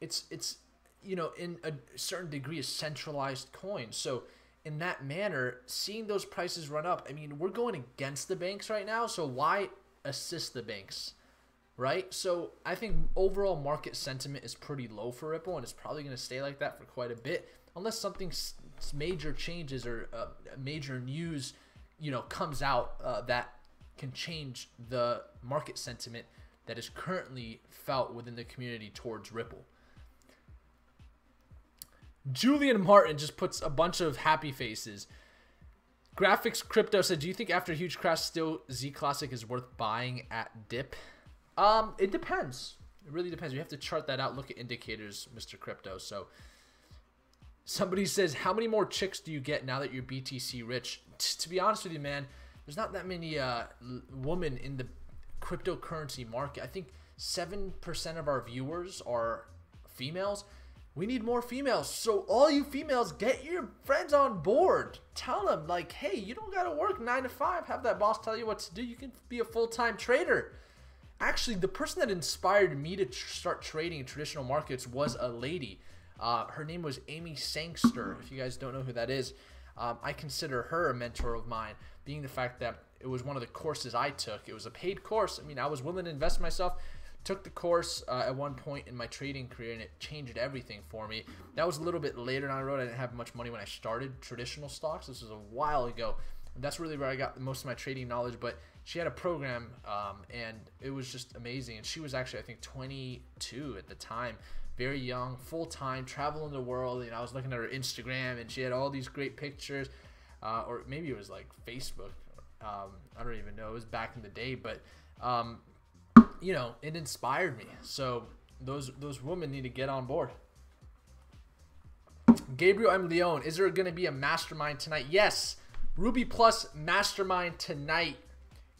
it's it's you know, in a certain degree, a centralized coin. So in that manner, seeing those prices run up, I mean, we're going against the banks right now, so why assist the banks, right? So I think overall market sentiment is pretty low for Ripple, and it's probably going to stay like that for quite a bit, unless something major changes or uh, major news, you know, comes out uh, that can change the market sentiment that is currently felt within the community towards Ripple. Julian Martin just puts a bunch of happy faces. Graphics Crypto said, do you think after a huge crash, still Z Classic is worth buying at dip? Um, it depends. It really depends. You have to chart that out. Look at indicators, Mister Crypto. So somebody says, how many more chicks do you get now that you're B T C rich? T to be honest with you, man, there's not that many uh, women in the cryptocurrency market. I think seven percent of our viewers are females. We need more females. So all you females, get your friends on board. Tell them, like, hey, you don't got to work nine to five. Have that boss tell you what to do. You can be a full-time trader. Actually, the person that inspired me to tr start trading in traditional markets was a lady. Uh, her name was Amy Sangster. If you guys don't know who that is, um, I consider her a mentor of mine, being the fact that it was one of the courses I took. It was a paid course. I mean, I was willing to invest myself. Took the course uh, at one point in my trading career, and it changed everything for me. That was a little bit later down the road. I didn't have much money when I started traditional stocks. This was a while ago. And that's really where I got most of my trading knowledge. But she had a program, um, and it was just amazing. And she was actually, I think, twenty-two at the time, very young, full-time, traveling the world. And I was looking at her Instagram, and she had all these great pictures. Uh, or maybe it was like Facebook. Um, I don't even know. It was back in the day. But Um, you know, it inspired me. So those those women need to get on board. Gabriel M. Leon, is there going to be a mastermind tonight? Yes, Ruby Plus mastermind tonight.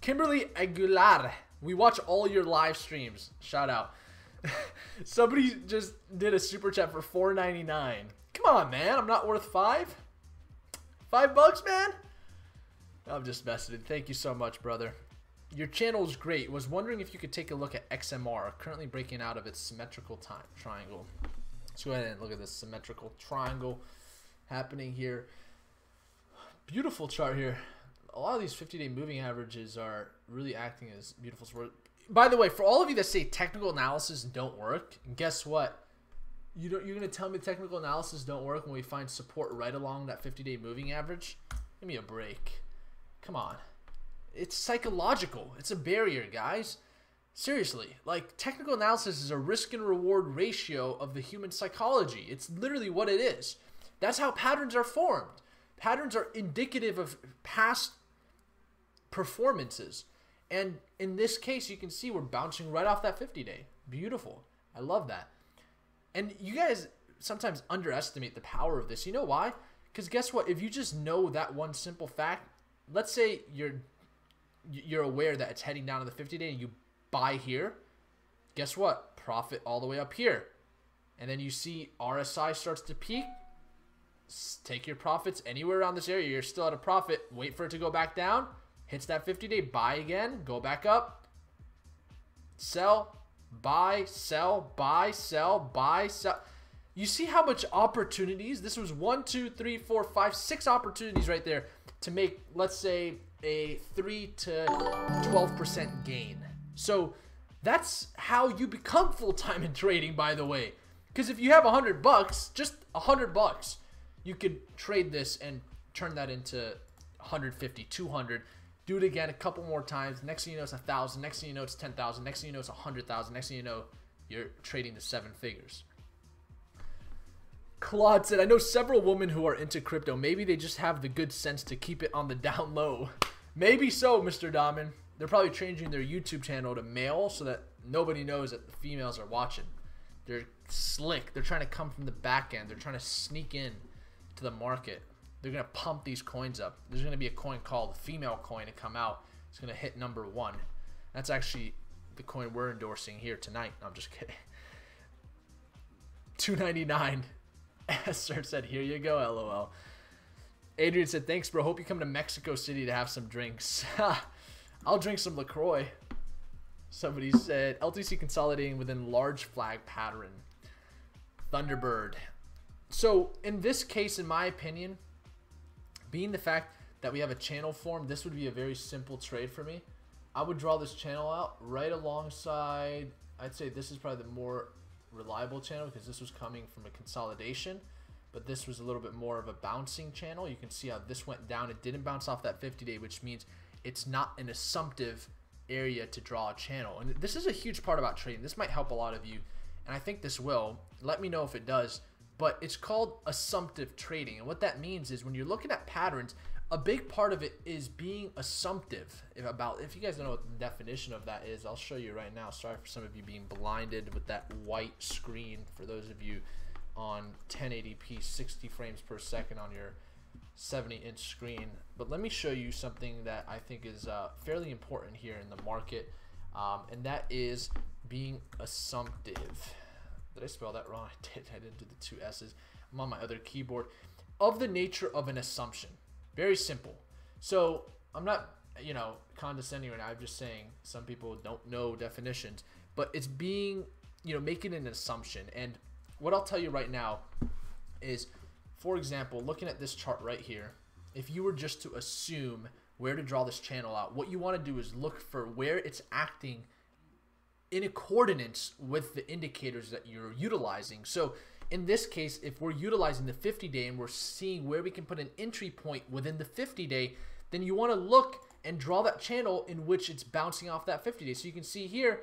Kimberly Aguilar, we watch all your live streams. Shout out. Somebody just did a super chat for four ninety-nine. Come on, man. I'm not worth five. Five bucks, man. I'm just messing. Thank you so much, brother. Your channel is great. Was wondering if you could take a look at X M R, currently breaking out of its symmetrical time triangle. Let's go ahead and look at this symmetrical triangle happening here. Beautiful chart here. A lot of these fifty-day moving averages are really acting as beautiful support. By the way, for all of you that say technical analysis don't work, guess what? You don't, you're going to tell me technical analysis don't work when we find support right along that fifty-day moving average? Give me a break. Come on. It's psychological. It's a barrier, guys. Seriously, like, technical analysis is a risk and reward ratio of the human psychology. It's literally what it is. That's how patterns are formed. Patterns are indicative of past performances. And in this case, you can see we're bouncing right off that fifty-day. Beautiful. I love that. And you guys sometimes underestimate the power of this. You know why? Because guess what? If you just know that one simple fact, let's say you're you're aware that it's heading down to the fifty-day and you buy here, guess what? Profit all the way up here. And then you see R S I starts to peak. Take your profits anywhere around this area. You're still at a profit. Wait for it to go back down. Hits that fifty-day. Buy again. Go back up. Sell. Buy. Sell. Buy. Sell. Buy. Sell. You see how much opportunities? This was one, two, three, four, five, six opportunities right there to make, let's say, a three to twelve percent gain. So that's how you become full-time in trading, by the way. Because if you have a hundred bucks, just a hundred bucks, you could trade this and turn that into one hundred fifty, two hundred. Do it again a couple more times. Next thing you know, it's one thousand. Next thing you know, it's ten thousand. Next thing you know, it's one hundred thousand. Next thing you know, you're trading the seven figures. Claude said, I know several women who are into crypto. Maybe they just have the good sense to keep it on the down low. Maybe so, Mister Dahman. They're probably changing their YouTube channel to male so that nobody knows that the females are watching. They're slick. They're trying to come from the back end. They're trying to sneak in to the market. They're going to pump these coins up. There's going to be a coin called female coin to come out. It's going to hit number one. That's actually the coin we're endorsing here tonight. No, I'm just kidding. two ninety-nine. Esther said, here you go, LOL. Adrian said, thanks, bro. Hope you come to Mexico City to have some drinks. I'll drink some LaCroix. Somebody said, L T C consolidating within large flag pattern. Thunderbird. So in this case, in my opinion, being the fact that we have a channel form, this would be a very simple trade for me. I would draw this channel out right alongside, I'd say this is probably the more reliable channel because this was coming from a consolidation, but this was a little bit more of a bouncing channel. You can see how this went down. It didn't bounce off that fifty day, which means it's not an assumptive area to draw a channel. And this is a huge part about trading. This might help a lot of you, and I think this will. Let me know if it does, but it's called assumptive trading. And what that means is when you're looking at patterns, a big part of it is being assumptive. If about, if you guys don't know what the definition of that is, I'll show you right now. Sorry for some of you being blinded with that white screen. For those of you on ten eighty p, sixty frames per second on your seventy inch screen. But let me show you something that I think is uh, fairly important here in the market, um, and that is being assumptive. Did I spell that wrong? I did. I didn't do the two S's. I'm on my other keyboard. Of the nature of an assumption. Very simple. So I'm not, you know, condescending right now. I'm just saying some people don't know definitions, but it's being, you know, making an assumption. And what I'll tell you right now is, for example, looking at this chart right here, if you were just to assume where to draw this channel out, what you want to do is look for where it's acting in accordance with the indicators that you're utilizing. So in this case, if we're utilizing the fifty day and we're seeing where we can put an entry point within the fifty day, then you want to look and draw that channel in which it's bouncing off that fifty day. So you can see here,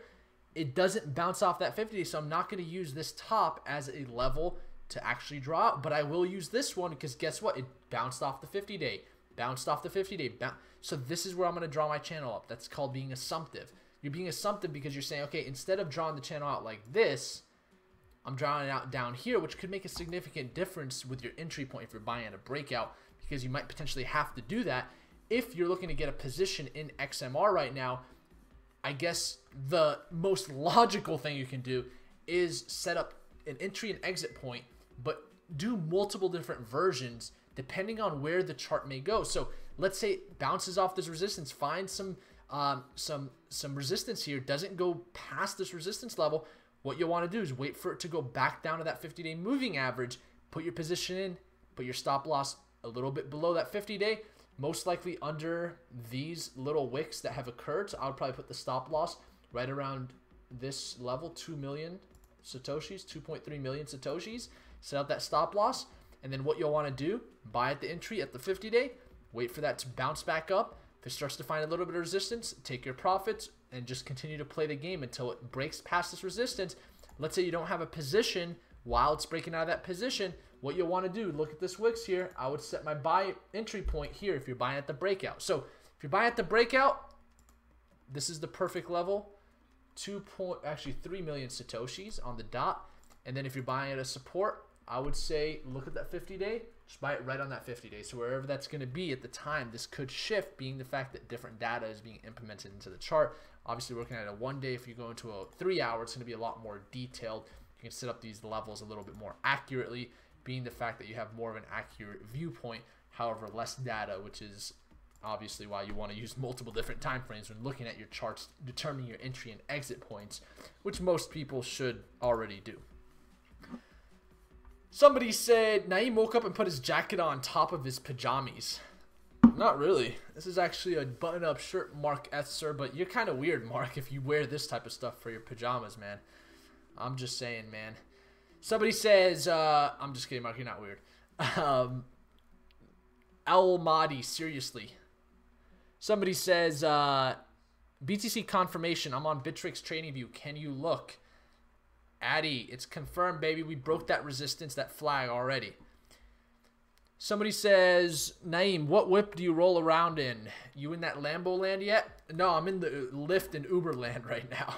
it doesn't bounce off that fifty day. So I'm not going to use this top as a level to actually draw out, but I will use this one because guess what? It bounced off the fifty day, bounced off the fifty day. So this is where I'm going to draw my channel up. That's called being assumptive. You're being assumptive because you're saying, okay, instead of drawing the channel out like this, I'm drawing it out down here, which could make a significant difference with your entry point if you're buying at a breakout, because you might potentially have to do that. If you're looking to get a position in X M R right now, I guess the most logical thing you can do is set up an entry and exit point, but do multiple different versions depending on where the chart may go. So let's say it bounces off this resistance, find some um, some some resistance here, doesn't go past this resistance level. What you'll want to do is wait for it to go back down to that fifty day moving average, put your position in, put your stop loss a little bit below that fifty day, most likely under these little wicks that have occurred. So I would probably put the stop loss right around this level, two million Satoshis, two point three million Satoshis, set up that stop loss. And then what you'll want to do, buy at the entry at the fifty day, wait for that to bounce back up. If it starts to find a little bit of resistance, take your profits and just continue to play the game until it breaks past this resistance. Let's say you don't have a position while it's breaking out of that position. What you'll want to do, look at this wicks here. I would set my buy entry point here if you're buying at the breakout. So if you're buying at the breakout, this is the perfect level. Two point, actually three million Satoshis on the dot. And then if you're buying at a support, I would say look at that fifty day, just buy it right on that fifty day. So wherever that's going to be at the time, this could shift, being the fact that different data is being implemented into the chart. Obviously, working at a one day, if you go into a three hour, it's going to be a lot more detailed. You can set up these levels a little bit more accurately, being the fact that you have more of an accurate viewpoint, however, less data, which is obviously why you want to use multiple different time frames when looking at your charts, determining your entry and exit points, which most people should already do. Somebody said, Naeem woke up and put his jacket on top of his pajamas. Not really. This is actually a button-up shirt, Mark Etzer, but you're kind of weird, Mark, if you wear this type of stuff for your pajamas, man. I'm just saying, man. Somebody says, uh, I'm just kidding, Mark, you're not weird. Um, Al Obaidi, seriously. Somebody says, uh, B T C confirmation. I'm on Bittrex Trading View. Can you look? Addy, it's confirmed, baby. We broke that resistance, that flag already. Somebody says, Naeem, what whip do you roll around in? You in that Lambo land yet? No, I'm in the Lyft and Uber land right now.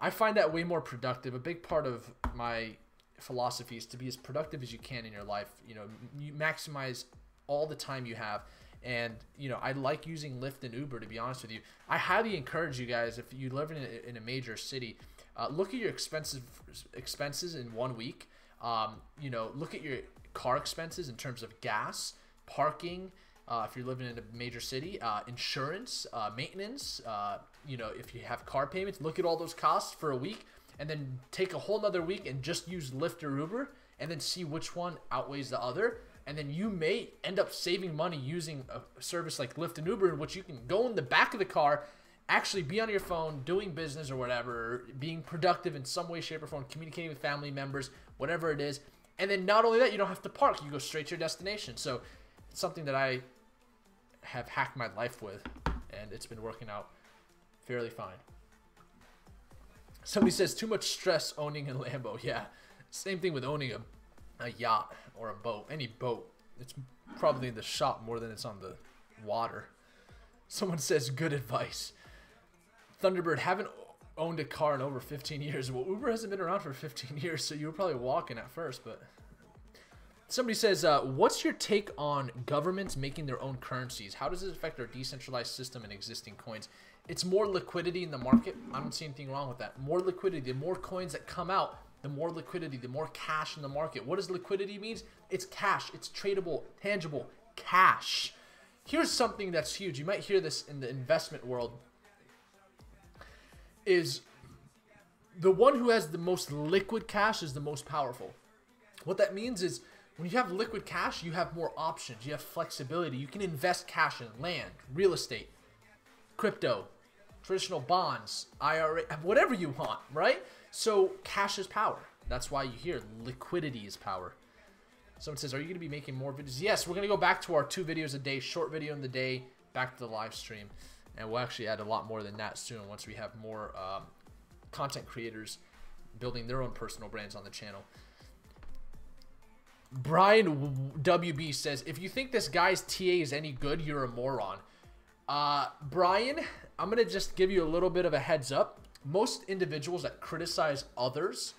I find that way more productive. A big part of my philosophy is to be as productive as you can in your life. You know, you maximize all the time you have. And, you know, I like using Lyft and Uber, to be honest with you. I highly encourage you guys, if you live in a, in a major city, uh, look at your expenses, expenses in one week. Um, you know, look at your car expenses in terms of gas, parking, uh, if you're living in a major city, uh, insurance, uh, maintenance, uh, you know, if you have car payments, look at all those costs for a week, and then take a whole nother week and just use Lyft or Uber, and then see which one outweighs the other. And then you may end up saving money using a service like Lyft and Uber, in which you can go in the back of the car, actually be on your phone, doing business or whatever, being productive in some way, shape, or form, communicating with family members, whatever it is. And then not only that, you don't have to park. You go straight to your destination. So it's something that I have hacked my life with, and it's been working out fairly fine. Somebody says, too much stress owning a Lambo. Yeah, same thing with owning a a yacht or a boat, any boat. It's probably in the shop more than it's on the water. Someone says, good advice. Thunderbird, haven't owned a car in over fifteen years. Well, Uber hasn't been around for fifteen years, so you were probably walking at first. But somebody says, uh, what's your take on governments making their own currencies? How does it affect our decentralized system and existing coins? It's more liquidity in the market. I don't see anything wrong with that. More liquidity, the more coins that come out, the more liquidity, the more cash in the market. What does liquidity mean? It's cash. It's tradable, tangible cash. Here's something that's huge. You might hear this in the investment world. Is the one who has the most liquid cash is the most powerful. What that means is when you have liquid cash, you have more options. You have flexibility. You can invest cash in land, real estate, crypto, traditional bonds, I R A, whatever you want, right? So cash is power. That's why you hear liquidity is power. Someone says, are you going to be making more videos? Yes, we're going to go back to our two videos a day, short video in the day, back to the live stream. And we'll actually add a lot more than that soon once we have more um, content creators building their own personal brands on the channel. Brian W B says, if you think this guy's T A is any good, you're a moron. Uh, Brian, I'm going to just give you a little bit of a heads up. Most individuals that criticize others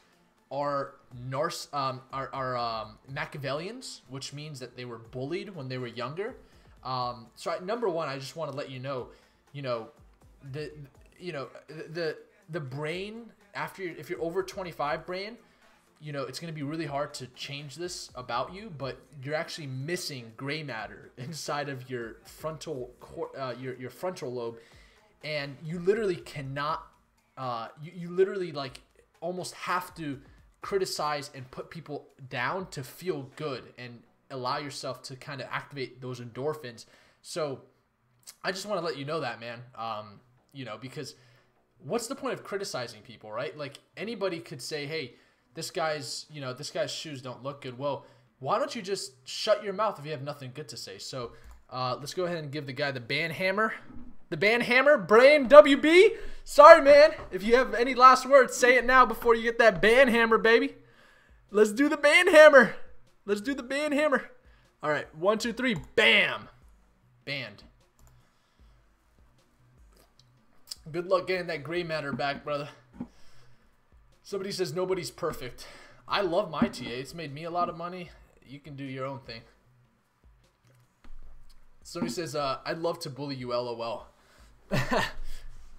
are narc, um, are, are um, Machiavellians, which means that they were bullied when they were younger. Um, so I, number one, I just want to let you know, you know, the, you know, the, the brain after you're, if you're over twenty-five brain, you know, it's going to be really hard to change this about you, but you're actually missing gray matter inside of your frontal, uh, your, your frontal lobe. And you literally cannot Uh, you, you literally like almost have to criticize and put people down to feel good and allow yourself to kind of activate those endorphins. So I just want to let you know that, man, um, you know, because what's the point of criticizing people, right? Like anybody could say, hey, this guy's, you know, this guy's shoes don't look good. Well, why don't you just shut your mouth if you have nothing good to say? So uh, let's go ahead and give the guy the ban hammer. The ban hammer, Brain W B. Sorry, man. If you have any last words, say it now before you get that ban hammer, baby. Let's do the ban hammer. Let's do the ban hammer. All right, one, two, three, bam. Banned. Good luck getting that gray matter back, brother. Somebody says nobody's perfect. I love my T A. It's made me a lot of money. You can do your own thing. Somebody says, uh, I'd love to bully you, L O L.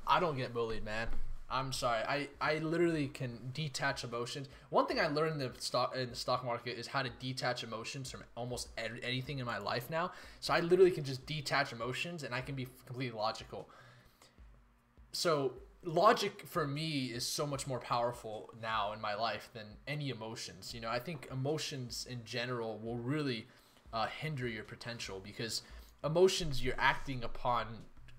I don't get bullied, man. I'm sorry. I, I literally can detach emotions. One thing I learned in the stock in the stock market is how to detach emotions from almost anything in my life now. So I literally can just detach emotions and I can be completely logical. So logic for me is so much more powerful now in my life than any emotions. You know, I think emotions in general will really uh, hinder your potential, because emotions, you're acting upon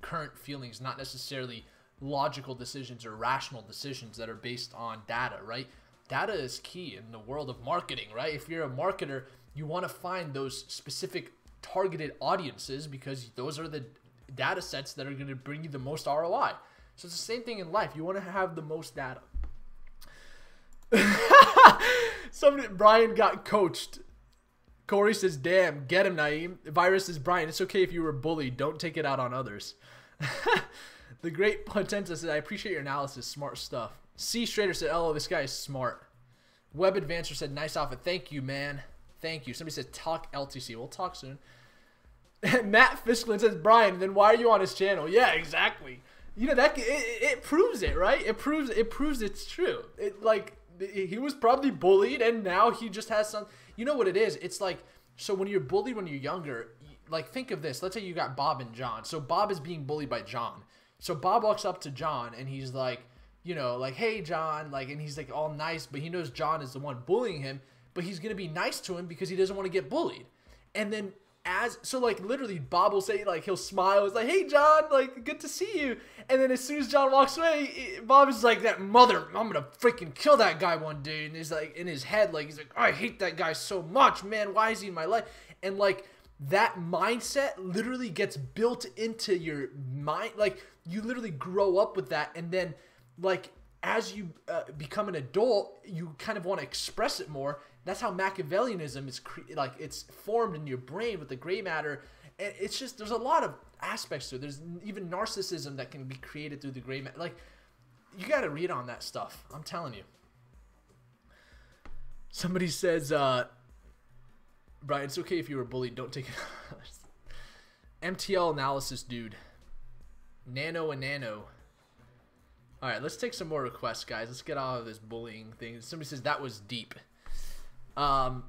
current feelings, not necessarily logical decisions or rational decisions that are based on data, right? Data is key in the world of marketing, right? If you're a marketer, you want to find those specific targeted audiences, because those are the data sets that are going to bring you the most R O I. So it's the same thing in life. You want to have the most data. Somebody, Brian got coached. Corey says, damn, get him, Naeem. Virus is Brian. It's okay if you were bullied. Don't take it out on others. The Great Potenza said, I appreciate your analysis. Smart stuff. C. Strader said, oh, this guy is smart. Web Advancer said, nice alpha. Thank you, man. Thank you. Somebody said, talk L T C. We'll talk soon. Matt Fisklin says, Brian, then why are you on his channel? Yeah, exactly. You know, that it, it proves it, right? It proves it proves it's true. It, like, he was probably bullied, and now he just has some... You know what it is? It's like, so when you're bullied when you're younger, like, think of this. Let's say you got Bob and John. So Bob is being bullied by John. So Bob walks up to John, and he's like, you know, like, hey, John, like, and he's, like, all nice, but he knows John is the one bullying him, but he's going to be nice to him because he doesn't want to get bullied. And then as, so, like, literally, Bob will say, like, he'll smile. It's like, hey, John, like, good to see you. And then as soon as John walks away, Bob is like, that mother, I'm going to freaking kill that guy one day. And he's, like, in his head, like, he's like, I hate that guy so much, man. Why is he in my life? And, like, that mindset literally gets built into your mind. Like, you literally grow up with that, and then, like, as you uh, become an adult, you kind of want to express it more. That's how Machiavellianism is, cre like, it's formed in your brain with the gray matter. And it's just, there's a lot of aspects to it. There's even narcissism that can be created through the gray matter. Like, you got to read on that stuff. I'm telling you. Somebody says, uh, Brian, it's okay if you were bullied. Don't take it. M T L analysis, dude. Nano and Nano. All right, let's take some more requests, guys. Let's get out of this bullying thing. Somebody says that was deep. Um,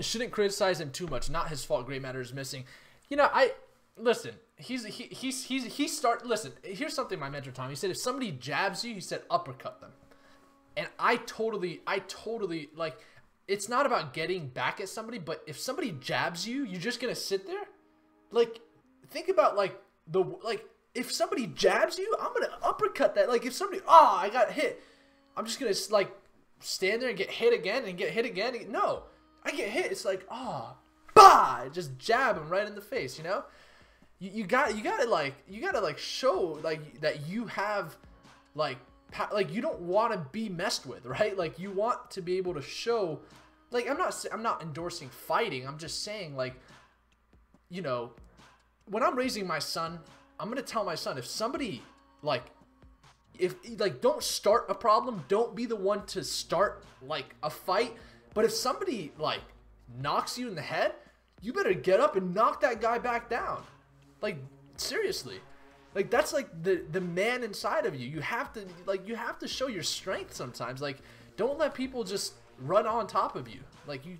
shouldn't criticize him too much. Not his fault. Gray matter is missing. You know, I listen. He's he he's he's he start. Listen, here's something my mentor Tom. He said if somebody jabs you, he said uppercut them. And I totally, I totally like. It's not about getting back at somebody, but if somebody jabs you, you're just gonna sit there. Like, think about like the like. If somebody jabs you, I'm going to uppercut that. Like, if somebody, oh, I got hit. I'm just going to, like, stand there and get hit again and get hit again. No. I get hit. It's like, oh, bah. Just jab him right in the face, you know? You, you got you got to, like, you got to, like, show, like, that you have, like, pa like, you don't want to be messed with, right? Like, you want to be able to show, like, I'm not, I'm not endorsing fighting. I'm just saying, like, you know, when I'm raising my son, I'm going to tell my son, if somebody, like, if, like, don't start a problem, don't be the one to start, like, a fight, but if somebody, like, knocks you in the head, you better get up and knock that guy back down. Like, seriously. Like, that's, like, the, the man inside of you. You have to, like, you have to show your strength sometimes. Like, don't let people just run on top of you. Like, you,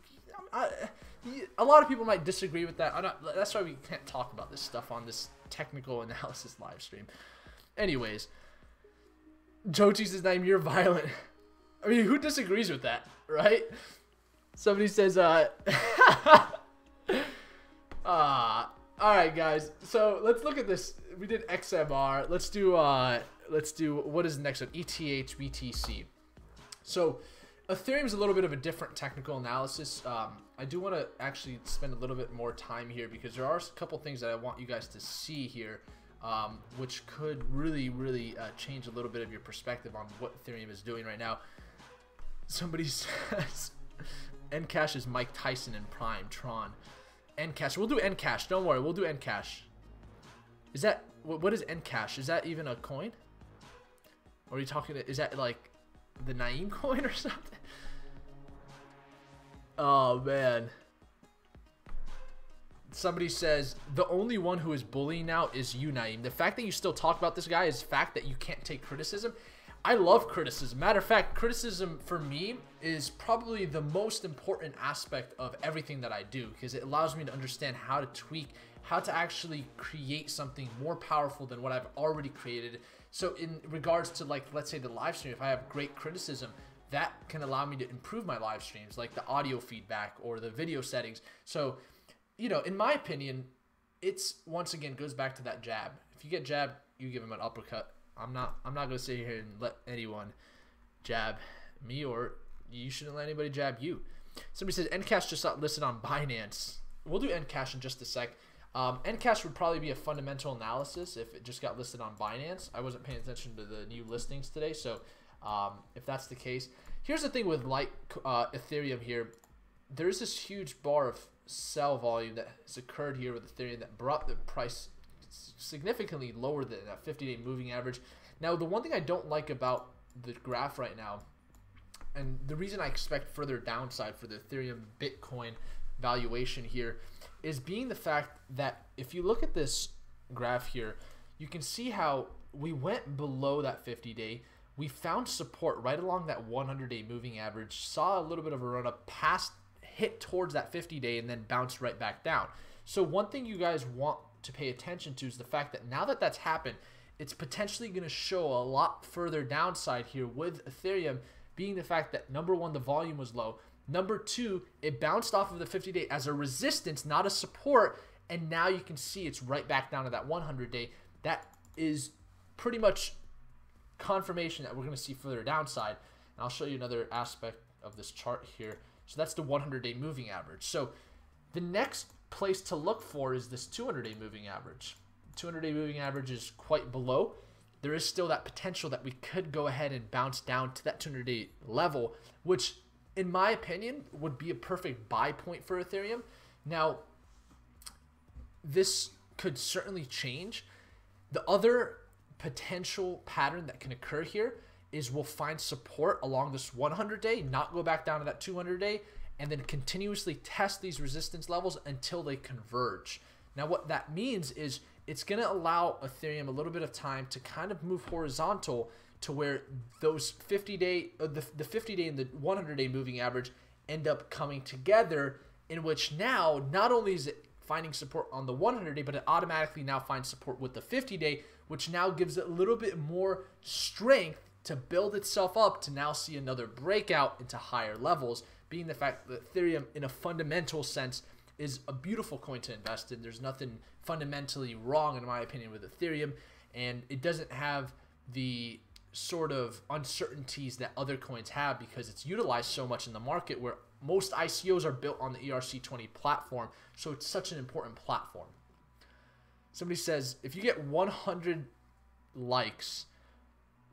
I, you a lot of people might disagree with that. I don't, that's why we can't talk about this stuff on this technical analysis live stream. Anyways, Jochi says, Naeem, you're violent. I mean, who disagrees with that, right? Somebody says, uh, ah, uh, all right, guys. So let's look at this. We did X M R. Let's do, uh, let's do, what is the next one? E T H, V T C. So Ethereum is a little bit of a different technical analysis. Um, I do want to actually spend a little bit more time here because there are a couple things that I want you guys to see here, um, which could really, really uh, change a little bit of your perspective on what Ethereum is doing right now. Somebody says, NCash is Mike Tyson in Prime, Tron. NCash, we'll do NCash, don't worry, we'll do NCash. Is that, what is NCash? Is that even a coin? Or are you talking, to, is that like the Naeem coin or something? Oh, man. Somebody says, the only one who is bullying now is you, Naeem. The fact that you still talk about this guy is the fact that you can't take criticism. I love criticism. Matter of fact, criticism for me is probably the most important aspect of everything that I do because it allows me to understand how to tweak, how to actually create something more powerful than what I've already created. So in regards to, like, let's say the live stream, if I have great criticism, that can allow me to improve my live streams, like the audio feedback or the video settings. So, you know, in my opinion, it's once again goes back to that jab. If you get jabbed, you give him an uppercut. I'm not I'm not gonna sit here and let anyone jab me, or you shouldn't let anybody jab you. Somebody says NCash just not listed on Binance. We'll do NCash in just a sec. Um, NCash would probably be a fundamental analysis if it just got listed on Binance. I wasn't paying attention to the new listings today, so um, if that's the case. Here's the thing with Lite, uh, Ethereum here. There's this huge bar of sell volume that has occurred here with Ethereum that brought the price significantly lower than that fifty-day moving average. Now, the one thing I don't like about the graph right now, and the reason I expect further downside for the Ethereum Bitcoin valuation here, is being the fact that if you look at this graph here, you can see how we went below that fifty-day. We found support right along that one hundred-day moving average, saw a little bit of a run-up, past, hit towards that fifty-day, and then bounced right back down. So one thing you guys want to pay attention to is the fact that now that that's happened, it's potentially going to show a lot further downside here with Ethereum, being the fact that, number one, the volume was low. Number two, it bounced off of the fifty-day as a resistance, not a support, and now you can see it's right back down to that one hundred-day. That is pretty much confirmation that we're going to see further downside. And I'll show you another aspect of this chart here. So that's the one hundred-day moving average. So the next place to look for is this two hundred-day moving average. two hundred-day moving average is quite below. There is still that potential that we could go ahead and bounce down to that two hundred-day level, which in my opinion would be a perfect buy point for Ethereum. Now, this could certainly change. The other potential pattern that can occur here is we'll find support along this one hundred-day, not go back down to that two hundred-day, and then continuously test these resistance levels until they converge. Now, what that means is it's going to allow Ethereum a little bit of time to kind of move horizontal to where those fifty-day, the fifty-day and the one hundred-day moving average end up coming together, in which now not only is it finding support on the one hundred-day, but it automatically now finds support with the fifty-day, which now gives it a little bit more strength to build itself up to now see another breakout into higher levels, being the fact that Ethereum, in a fundamental sense, is a beautiful coin to invest in. There's nothing fundamentally wrong, in my opinion, with Ethereum, and it doesn't have the sort of uncertainties that other coins have because it's utilized so much in the market, where most I C Os are built on the E R C twenty platform, so it's such an important platform. Somebody says, if you get one hundred likes,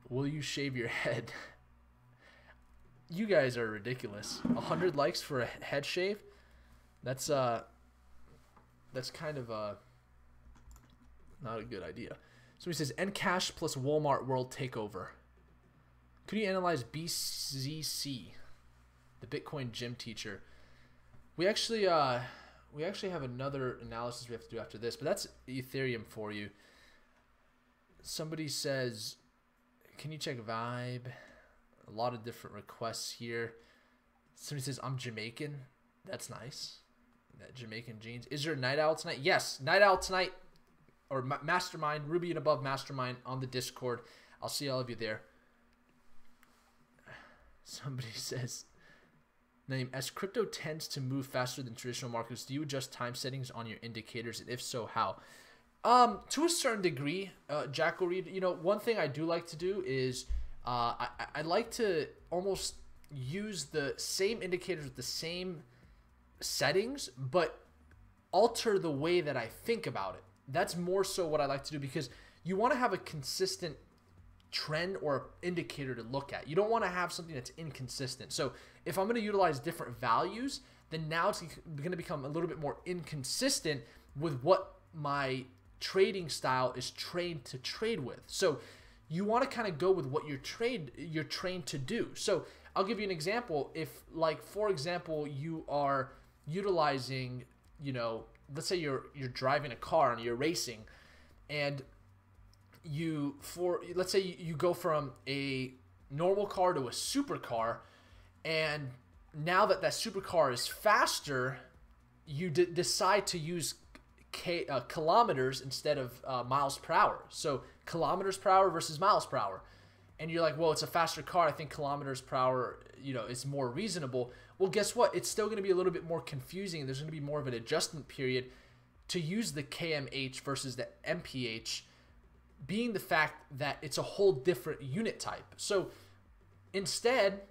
will you shave your head? You guys are ridiculous. one hundred likes for a head shave? That's uh, that's kind of uh, not a good idea. So he says, NCash plus Walmart world takeover. Could you analyze B Z C, the Bitcoin gym teacher? We actually uh, we actually have another analysis we have to do after this, but that's Ethereum for you. Somebody says, can you check Vibe? A lot of different requests here. Somebody says, I'm Jamaican. That's nice. That Jamaican jeans. Is there a night owl tonight? Yes, night owl tonight, or mastermind, Ruby and above mastermind on the Discord. I'll see all of you there. Somebody says, Naeem, as crypto tends to move faster than traditional markets, do you adjust time settings on your indicators, and if so, how? Um, to a certain degree, uh, Jackal Reed, you know, one thing I do like to do is uh, I, I like to almost use the same indicators with the same settings, but alter the way that I think about it. That's more so what I like to do, because you want to have a consistent trend or indicator to look at. You don't want to have something that's inconsistent. So if I'm going to utilize different values, then now it's going to become a little bit more inconsistent with what my trading style is trained to trade with. So you want to kind of go with what you're trained you're trained to do. So I'll give you an example. If, like, for example, you are utilizing, you know, let's say you're you're driving a car and you're racing, and you for let's say you, you go from a normal car to a supercar, and now that that supercar is faster, you d decide to use k uh, kilometers instead of uh, miles per hour. So kilometers per hour versus miles per hour, and you're like, well, it's a faster car, I think kilometers per hour, you know, is more reasonable. Well, guess what? It's still going to be a little bit more confusing. There's going to be more of an adjustment period to use the K M H versus the M P H, being the fact that it's a whole different unit type. So instead,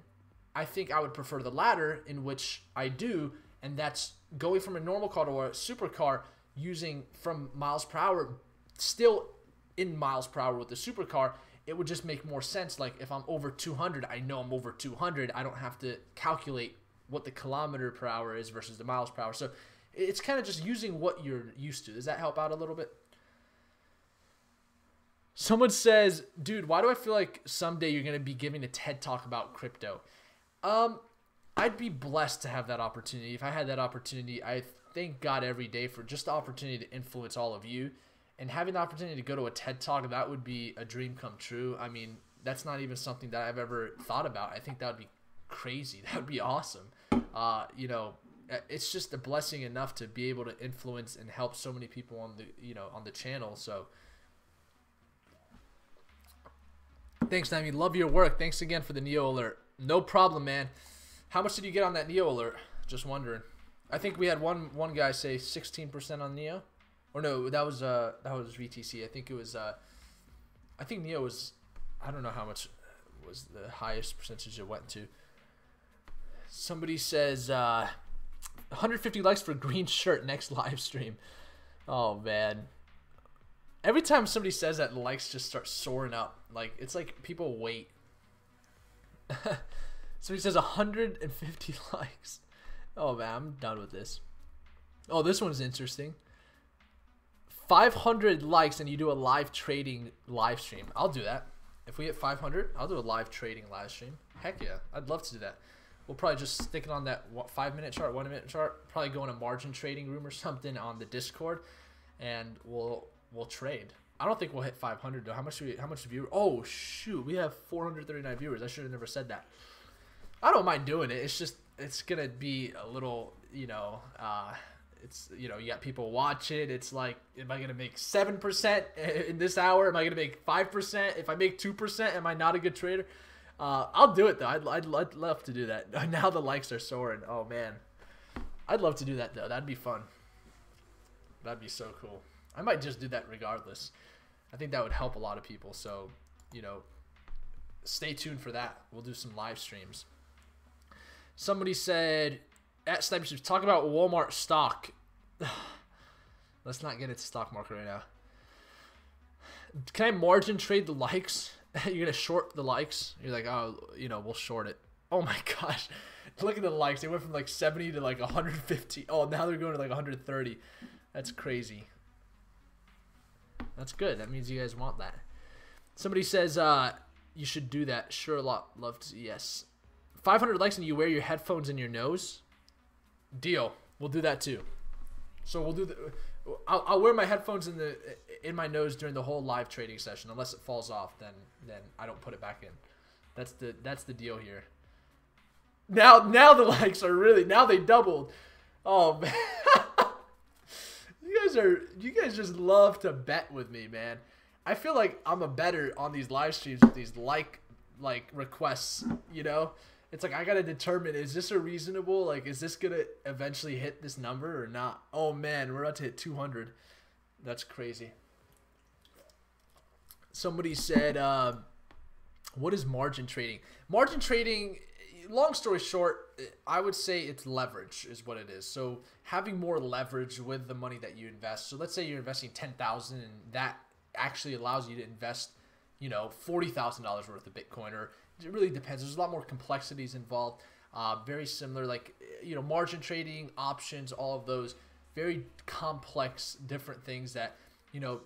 I think I would prefer the latter, in which I do, and that's going from a normal car to a supercar, using from miles per hour, still in miles per hour with the supercar. It would just make more sense. Like if I'm over two hundred, I know I'm over two hundred. I don't have to calculate what the kilometer per hour is versus the miles per hour. So it's kind of just using what you're used to. Does that help out a little bit? Someone says, dude, why do I feel like someday you're going to be giving a TED Talk about crypto? Um, I'd be blessed to have that opportunity. If I had that opportunity, I thank God every day for just the opportunity to influence all of you. And having the opportunity to go to a TED Talk, that would be a dream come true. I mean, that's not even something that I've ever thought about. I think that would be crazy. That would be awesome. Uh, you know, it's just a blessing enough to be able to influence and help so many people on the, you know, on the channel. So thanks, Naeem. Love your work. Thanks again for the Neo alert. No problem, man. How much did you get on that Neo alert? Just wondering. I think we had one one guy say sixteen percent on Neo. Or no, that was uh that was V T C. I think it was uh I think Neo was, I don't know how much was the highest percentage it went to. Somebody says uh one hundred fifty likes for green shirt next live stream. Oh man. Every time somebody says that, likes just start soaring up. Like it's like people wait. Somebody says one hundred fifty likes. Oh man, I'm done with this. Oh, this one's interesting. five hundred likes and you do a live trading live stream. I'll do that. If we hit five hundred, I'll do a live trading live stream. Heck yeah, I'd love to do that. We'll probably just stick it on that five minute chart, one minute chart, probably go in a margin trading room or something on the Discord, and we'll we'll trade. I don't think we'll hit five hundred though. How much do we, how much viewer? Oh shoot, we have four hundred thirty-nine viewers. I should have never said that. I don't mind doing it. It's just, it's gonna be a little, you know, uh it's, you know, you got people watching. It's like, am I going to make seven percent in this hour? Am I going to make five percent? If I make two percent, am I not a good trader? Uh, I'll do it, though. I'd, I'd, I'd love to do that. Now the likes are soaring. Oh, man. I'd love to do that, though. That'd be fun. That'd be so cool. I might just do that regardless. I think that would help a lot of people. So, you know, stay tuned for that. We'll do some live streams. Somebody said... At SnipersTube, talk about Walmart stock. Let's not get into stock market right now. Can I margin trade the likes? You're going to short the likes? You're like, oh, you know, we'll short it. Oh my gosh. Look at the likes. They went from like seventy to like one hundred fifty. Oh, now they're going to like one hundred thirty. That's crazy. That's good. That means you guys want that. Somebody says, uh, you should do that. Sure, a lot. Love to. Yes. five hundred likes and you wear your headphones in your nose. Deal. We'll do that too. So we'll do the. I'll, I'll wear my headphones in the in my nose during the whole live trading session. Unless it falls off, then then I don't put it back in. That's the that's the deal here. Now now the likes are really, now they doubled. Oh man, you guys are you guys just love to bet with me, man. I feel like I'm a better on these live streams with these like like requests, you know. It's like, I got to determine, is this a reasonable, like, is this going to eventually hit this number or not? Oh, man, we're about to hit two hundred. That's crazy. Somebody said, uh, what is margin trading? Margin trading, long story short, I would say it's leverage is what it is. So having more leverage with the money that you invest. So let's say you're investing ten thousand dollars and that actually allows you to invest, you know, forty thousand dollars worth of Bitcoin, or it really depends. There's a lot more complexities involved. Uh, very similar, like, you know, margin trading, options, all of those very complex, different things that, you know,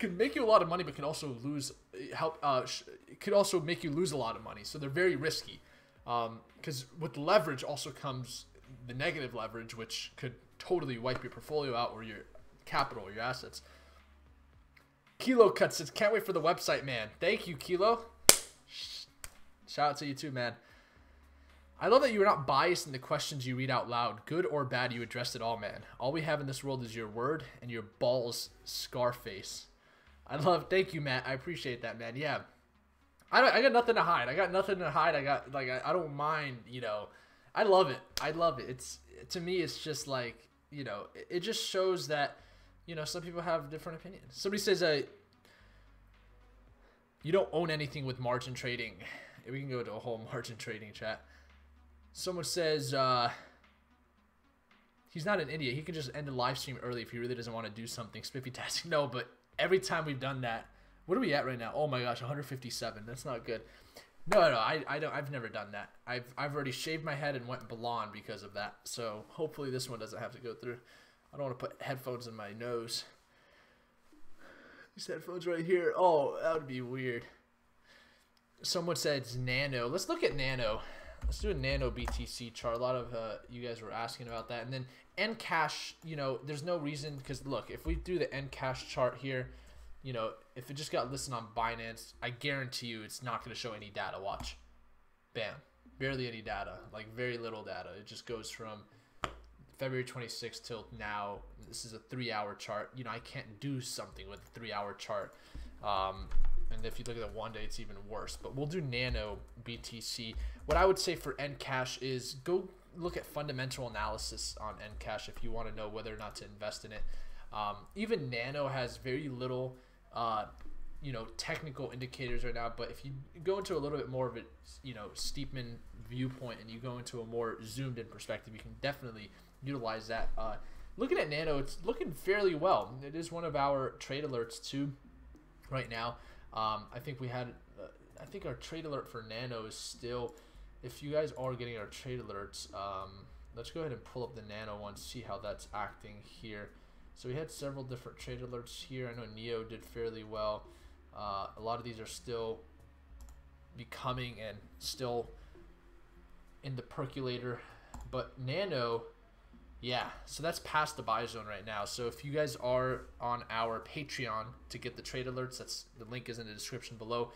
can make you a lot of money, but can also lose, help, uh, sh could also make you lose a lot of money. So they're very risky. Um, because with leverage also comes the negative leverage, which could totally wipe your portfolio out or your capital or your assets. Kilo cuts it. Can't wait for the website, man. Thank you, Kilo. Shout out to you too, man. I love that you are not biased in the questions you read out loud. Good or bad, you addressed it all, man. All we have in this world is your word and your balls, Scarface. I love, thank you, Matt. I appreciate that, man. Yeah. I, don't, I got nothing to hide. I got nothing to hide. I got, like, I, I don't mind, you know. I love it. I love it. It's, to me, it's just like, you know, it, it just shows that, you know, some people have different opinions. Somebody says, uh, you don't own anything with margin trading. We can go to a whole margin trading chat. Someone says uh, he's not an idiot. He can just end the live stream early if he really doesn't want to do something. Spiffy tasking. No, but every time we've done that, what are we at right now? Oh my gosh, one hundred fifty-seven. That's not good. No, no, I, I don't. I've never done that. I've, I've already shaved my head and went blonde because of that. So hopefully this one doesn't have to go through. I don't want to put headphones in my nose. These headphones right here. Oh, that would be weird. Someone said it's Nano. Let's look at Nano. Let's do a Nano B T C chart. A lot of uh, you guys were asking about that. And then NCash, you know, there's no reason, because look, if we do the NCash chart here, you know, if it just got listed on Binance, I guarantee you it's not going to show any data. Watch. Bam. Barely any data. Like, very little data. It just goes from February twenty-sixth till now. This is a three-hour chart. You know, I can't do something with a three-hour chart. Um, and if you look at the one day, it's even worse. But we'll do Nano B T C. What I would say for Ncash is go look at fundamental analysis on Ncash if you want to know whether or not to invest in it. Um, even Nano has very little... Uh, you know, technical indicators right now, but if you go into a little bit more of a, you know, Steepman viewpoint and you go into a more zoomed in perspective, you can definitely utilize that. Uh, looking at Nano, it's looking fairly well. It is one of our trade alerts too right now. Um, I think we had, uh, I think our trade alert for Nano is still, if you guys are getting our trade alerts, um, let's go ahead and pull up the Nano one, see how that's acting here. So we had several different trade alerts here. I know Neo did fairly well. Uh, a lot of these are still becoming and still in the percolator. But Nano, yeah, so that's past the buy zone right now. So if you guys are on our Patreon to get the trade alerts, that's the link is in the description below,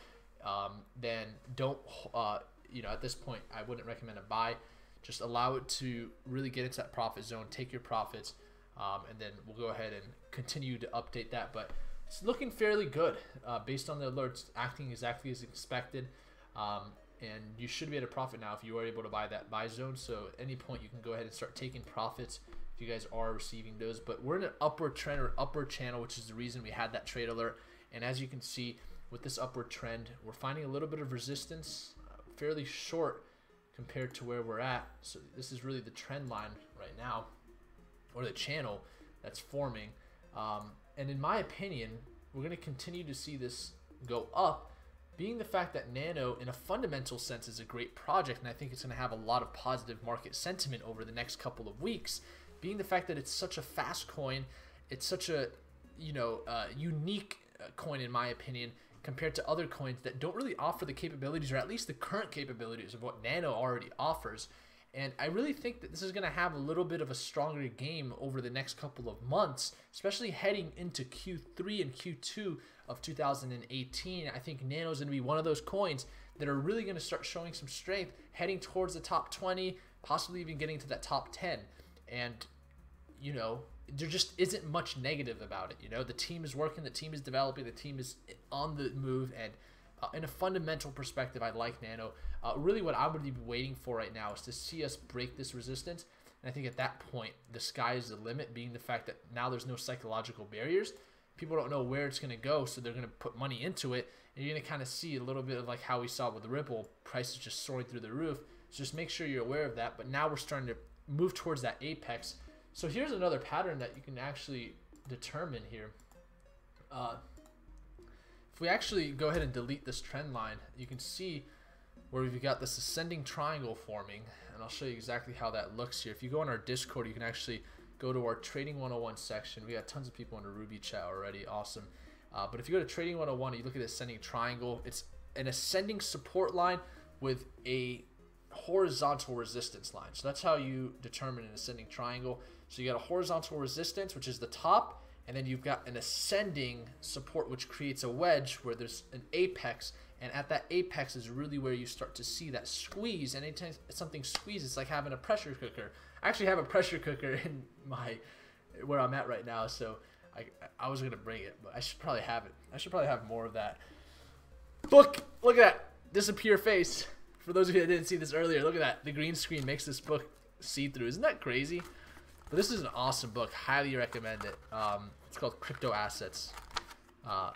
um, then don't, uh, you know, at this point, I wouldn't recommend a buy. Just allow it to really get into that profit zone, take your profits, Um, and then we'll go ahead and continue to update that. But it's looking fairly good uh, based on the alerts, acting exactly as expected. Um, and you should be at a profit now if you are able to buy that buy zone. So at any point, you can go ahead and start taking profits if you guys are receiving those. But we're in an upward trend or upward channel, which is the reason we had that trade alert. And as you can see, with this upward trend, we're finding a little bit of resistance, uh, fairly short compared to where we're at. So this is really the trend line right now, or the channel that's forming, um, and in my opinion, we're going to continue to see this go up, being the fact that Nano, in a fundamental sense, is a great project, and I think it's going to have a lot of positive market sentiment over the next couple of weeks, being the fact that it's such a fast coin, it's such a, you know, uh, unique coin, in my opinion, compared to other coins that don't really offer the capabilities, or at least the current capabilities of what Nano already offers. And I really think that this is going to have a little bit of a stronger game over the next couple of months, especially heading into Q three and Q two of two thousand eighteen. I think Nano is going to be one of those coins that are really going to start showing some strength, heading towards the top twenty, possibly even getting to that top ten. And, you know, there just isn't much negative about it. You know, the team is working, the team is developing, the team is on the move, and Uh, in a fundamental perspective, I like Nano. Uh, really what I would be waiting for right now is to see us break this resistance. And I think at that point, the sky is the limit, being the fact that now there's no psychological barriers. People don't know where it's going to go, so they're going to put money into it. And you're going to kind of see a little bit of like how we saw with Ripple, prices just soaring through the roof. So just make sure you're aware of that. But now we're starting to move towards that apex. So here's another pattern that you can actually determine here. Uh... If we actually go ahead and delete this trend line, you can see where we've got this ascending triangle forming, and I'll show you exactly how that looks here. If you go on our Discord, you can actually go to our Trading one oh one section. We got tons of people in the Ruby chat already. Awesome. Uh, but if you go to Trading one oh one and you look at the ascending triangle, it's an ascending support line with a horizontal resistance line. So that's how you determine an ascending triangle. So you got a horizontal resistance, which is the top, and then you've got an ascending support, which creates a wedge where there's an apex. And at that apex is really where you start to see that squeeze. And anytime something squeezes, it's like having a pressure cooker. I actually have a pressure cooker in my where I'm at right now. So I, I was going to bring it, but I should probably have it. I should probably have more of that. Book. Look at that. Disappear face. For those of you that didn't see this earlier, look at that. The green screen makes this book see-through. Isn't that crazy? But this is an awesome book. Highly recommend it. Um, it's called Crypto Assets. Uh,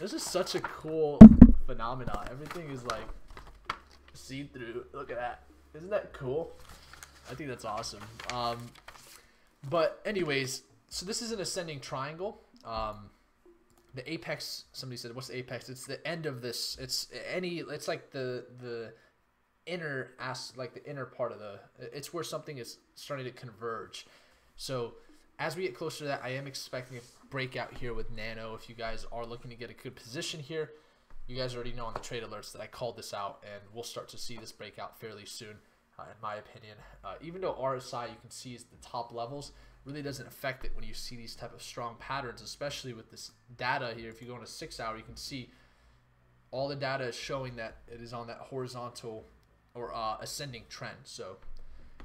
this is such a cool phenomenon. Everything is like see-through. Look at that. Isn't that cool? I think that's awesome. Um, but anyways, so this is an ascending triangle. Um, the apex, somebody said, what's the apex? It's the end of this. It's any, it's like the, the inner as like the inner part of the, it's where something is starting to converge. So as we get closer to that, I am expecting a breakout here with Nano. If you guys are looking to get a good position here, you guys already know on the trade alerts that I called this out, and we'll start to see this breakout fairly soon. Uh, in my opinion, uh, even though R S I, you can see is the top levels, really doesn't affect it when you see these type of strong patterns, especially with this data here. If you go on a six hour, you can see all the data is showing that it is on that horizontal or uh, ascending trend. So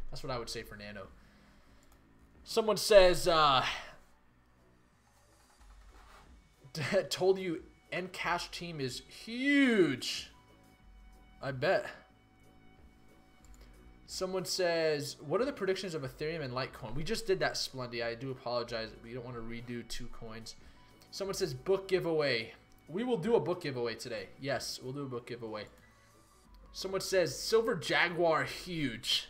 that's what I would say for Nano. Someone says, uh, told you NCash team is huge. I bet. Someone says, what are the predictions of Ethereum and Litecoin? We just did that, Splendy. I do apologize. We don't want to redo two coins. Someone says, book giveaway. We will do a book giveaway today. Yes, we'll do a book giveaway. Someone says, Silver Jaguar huge.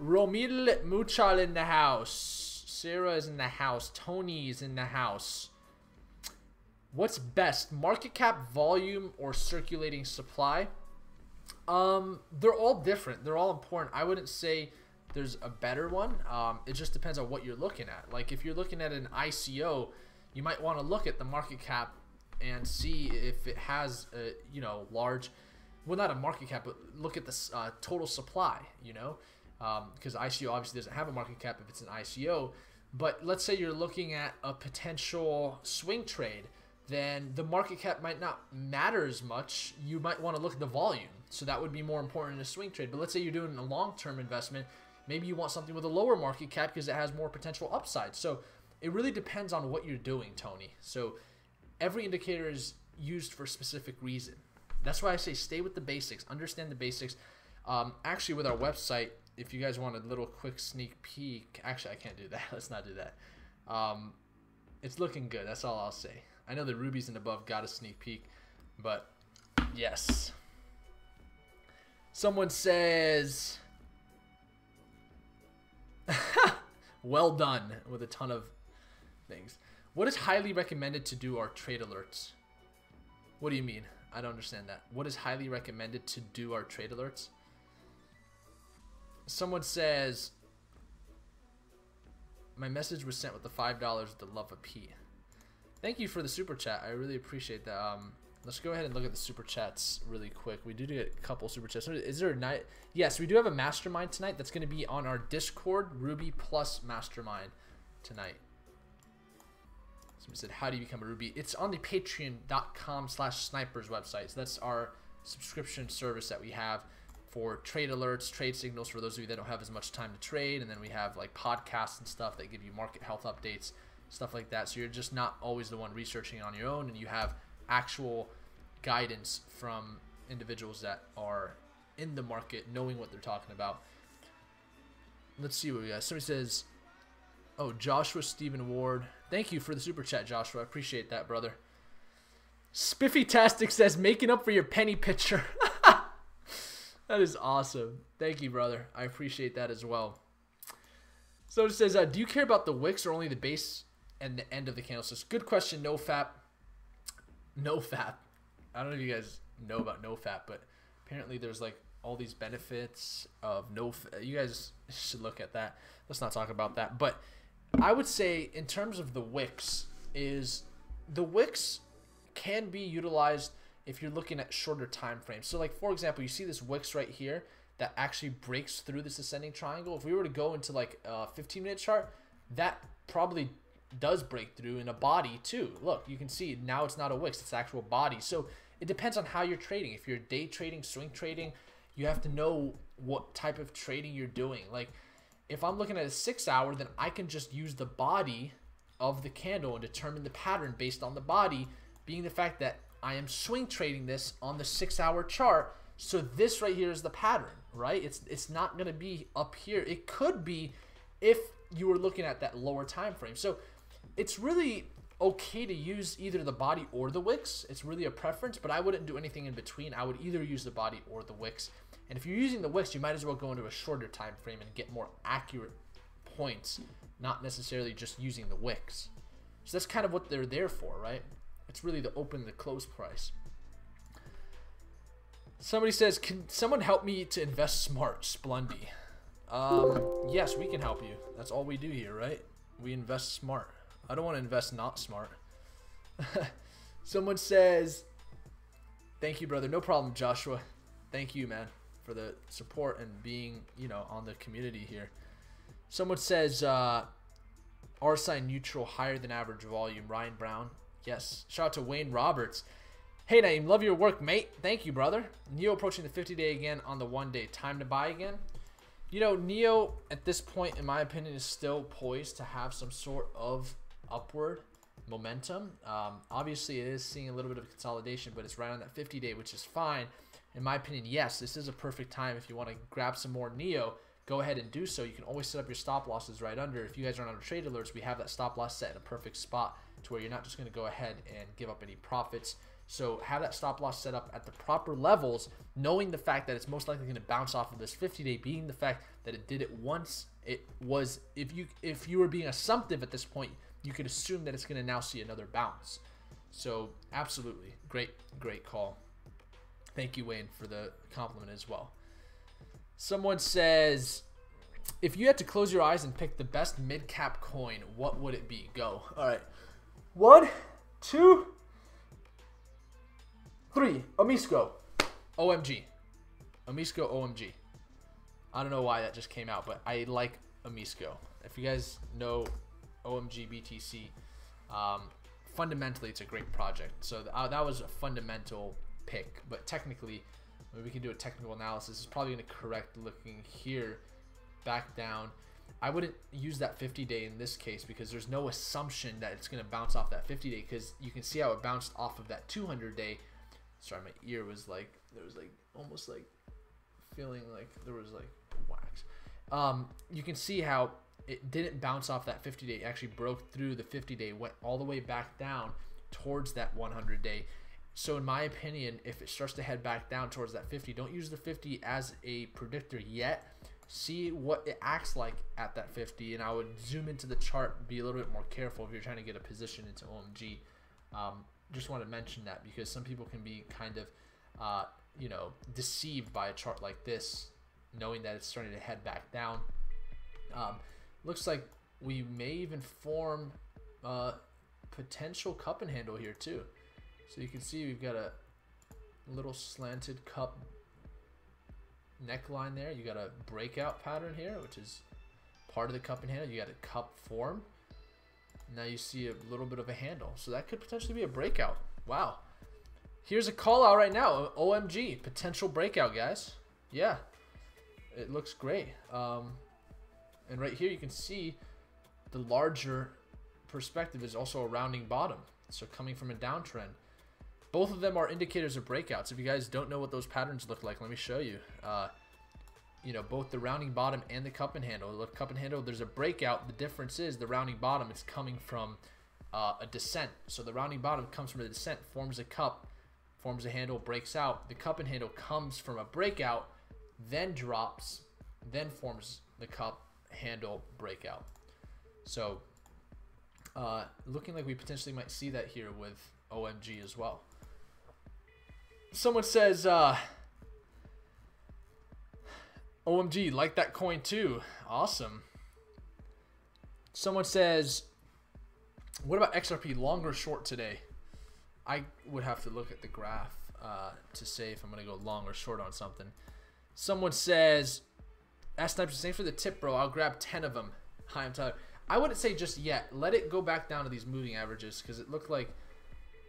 Romil Muchal in the house. Sarah is in the house. Tony is in the house. What's best, market cap volume or circulating supply? Um, they're all different. They're all important. I wouldn't say there's a better one. Um, it just depends on what you're looking at. Like if you're looking at an I C O, you might want to look at the market cap and see if it has a, you know, large, well, not a market cap, but look at the uh, total supply, you know, um, because I C O obviously doesn't have a market cap if it's an I C O, but let's say you're looking at a potential swing trade, then the market cap might not matter as much. You might want to look at the volume. So that would be more important in a swing trade. But let's say you're doing a long-term investment. Maybe you want something with a lower market cap because it has more potential upside. So it really depends on what you're doing, Tony. So every indicator is used for a specific reason. That's why I say stay with the basics. Understand the basics. Um, actually, with our website, if you guys want a little quick sneak peek. Actually, I can't do that. Let's not do that. Um, it's looking good. That's all I'll say. I know the rubies and above got a sneak peek, but yes. Someone says, well done, with a ton of things. What is highly recommended to do our trade alerts? What do you mean? I don't understand that. What is highly recommended to do our trade alerts? Someone says, my message was sent with the five dollars with the love of P. Thank you for the super chat. I really appreciate that. Um, let's go ahead and look at the super chats really quick. We do get a couple super chats. Is there a night? Yes, we do have a mastermind tonight. That's going to be on our Discord, Ruby Plus Mastermind tonight. Somebody said, how do you become a Ruby? It's on the patreon.com slash snipers website. So that's our subscription service that we have for trade alerts, trade signals for those of you that don't have as much time to trade. And then we have like podcasts and stuff that give you market health updates, stuff like that. So you're just not always the one researching on your own, and you have actual guidance from individuals that are in the market knowing what they're talking about. Let's see what we got. Somebody says, oh, Joshua Stephen Ward. Thank you for the super chat, Joshua. I appreciate that, brother. Spiffy-tastic says, making up for your penny picture. That is awesome. Thank you, brother. I appreciate that as well. So it says, uh, do you care about the wicks or only the base and the end of the candlesticks? Good question, NoFap. NoFap. I don't know if you guys know about NoFap, but apparently there's like all these benefits of NoFap. You guys should look at that. Let's not talk about that. But I would say in terms of the wicks, is the wicks can be utilized if you're looking at shorter time frames. So like, for example, you see this wicks right here that actually breaks through this ascending triangle. If we were to go into like a fifteen minute chart, that probably does break through in a body too. Look, you can see now it's not a wicks, it's actual body. So it depends on how you're trading. If you're day trading, swing trading, you have to know what type of trading you're doing. Like if I'm looking at a six hour, then I can just use the body of the candle and determine the pattern based on the body, being the fact that I am swing trading this on the six hour chart. So this right here is the pattern, right? It's it's not going to be up here. It could be if you were looking at that lower time frame. So it's really okay to use either the body or the wicks. It's really a preference, but I wouldn't do anything in between. I would either use the body or the wicks. And if you're using the wicks, you might as well go into a shorter time frame and get more accurate points, not necessarily just using the wicks. So that's kind of what they're there for, right? It's really the open, the close price. Somebody says, can someone help me to invest smart, Splundy? Um, yes, we can help you. That's all we do here, right? We invest smart. I don't want to invest not smart. Someone says, thank you, brother. No problem, Joshua. Thank you, man, for the support and being, you know, on the community here. Someone says, uh, R S I neutral, higher than average volume. Ryan Brown. Yes. Shout out to Wayne Roberts. Hey, Naeem. Love your work, mate. Thank you, brother. Neo approaching the fifty day again on the one day. Time to buy again. You know, Neo, at this point, in my opinion, is still poised to have some sort of upward momentum. Um, obviously, it is seeing a little bit of consolidation, but it's right on that fifty day, which is fine. In my opinion, yes, this is a perfect time. If you want to grab some more Neo, go ahead and do so. You can always set up your stop losses right under. If you guys aren't on trade alerts, we have that stop loss set in a perfect spot to where you're not just going to go ahead and give up any profits. So have that stop loss set up at the proper levels, knowing the fact that it's most likely going to bounce off of this fifty day, being the fact that it did it once. It was, if you if you were being assumptive at this point, you could assume that it's going to now see another bounce. So absolutely, great, great call. Thank you, Wayne, for the compliment as well. Someone says, if you had to close your eyes and pick the best mid-cap coin, what would it be? Go. All right. One, two, three. Omisco. O M G. Omisco, O M G. I don't know why that just came out, but I like Omisco. If you guys know O M G B T C, um, fundamentally, it's a great project. So th uh, that was a fundamental pick, but technically, we can do a technical analysis. It's probably going to correct looking here back down. I wouldn't use that fifty day in this case because there's no assumption that it's going to bounce off that fifty day, because you can see how it bounced off of that two hundred day. Sorry, my ear was like, there was like almost like feeling like there was like wax. Um, you can see how it didn't bounce off that fifty day. It actually broke through the fifty day, went all the way back down towards that one hundred day. So in my opinion, if it starts to head back down towards that fifty, don't use the fifty as a predictor yet. See what it acts like at that fifty, and I would zoom into the chart, be a little bit more careful if you're trying to get a position into O M G. Um, just want to mention that because some people can be kind of, uh, you know, deceived by a chart like this, knowing that it's starting to head back down. Um, looks like we may even form a potential cup and handle here too. So you can see we've got a little slanted cup neckline there. You got a breakout pattern here, which is part of the cup and handle. You got a cup form. Now you see a little bit of a handle. So that could potentially be a breakout. Wow. Here's a call out right now. O M G, potential breakout, guys. Yeah, it looks great. Um, and right here you can see the larger perspective is also a rounding bottom. So coming from a downtrend. Both of them are indicators of breakouts. If you guys don't know what those patterns look like, let me show you. Uh, you know, both the rounding bottom and the cup and handle. Look, cup and handle, there's a breakout. The difference is the rounding bottom is coming from uh, a descent. So the rounding bottom comes from a descent, forms a cup, forms a handle, breaks out. The cup and handle comes from a breakout, then drops, then forms the cup, handle, breakout. So uh, looking like we potentially might see that here with O M G as well. Someone says, uh, O M G, like that coin too. Awesome. Someone says, what about X R P, long or short today? I would have to look at the graph uh, to say if I'm going to go long or short on something. Someone says, ask Snipers, thanks for the tip, bro. I'll grab ten of them. Hi, I'm Tyler. I wouldn't say just yet. Let it go back down to these moving averages because it looked like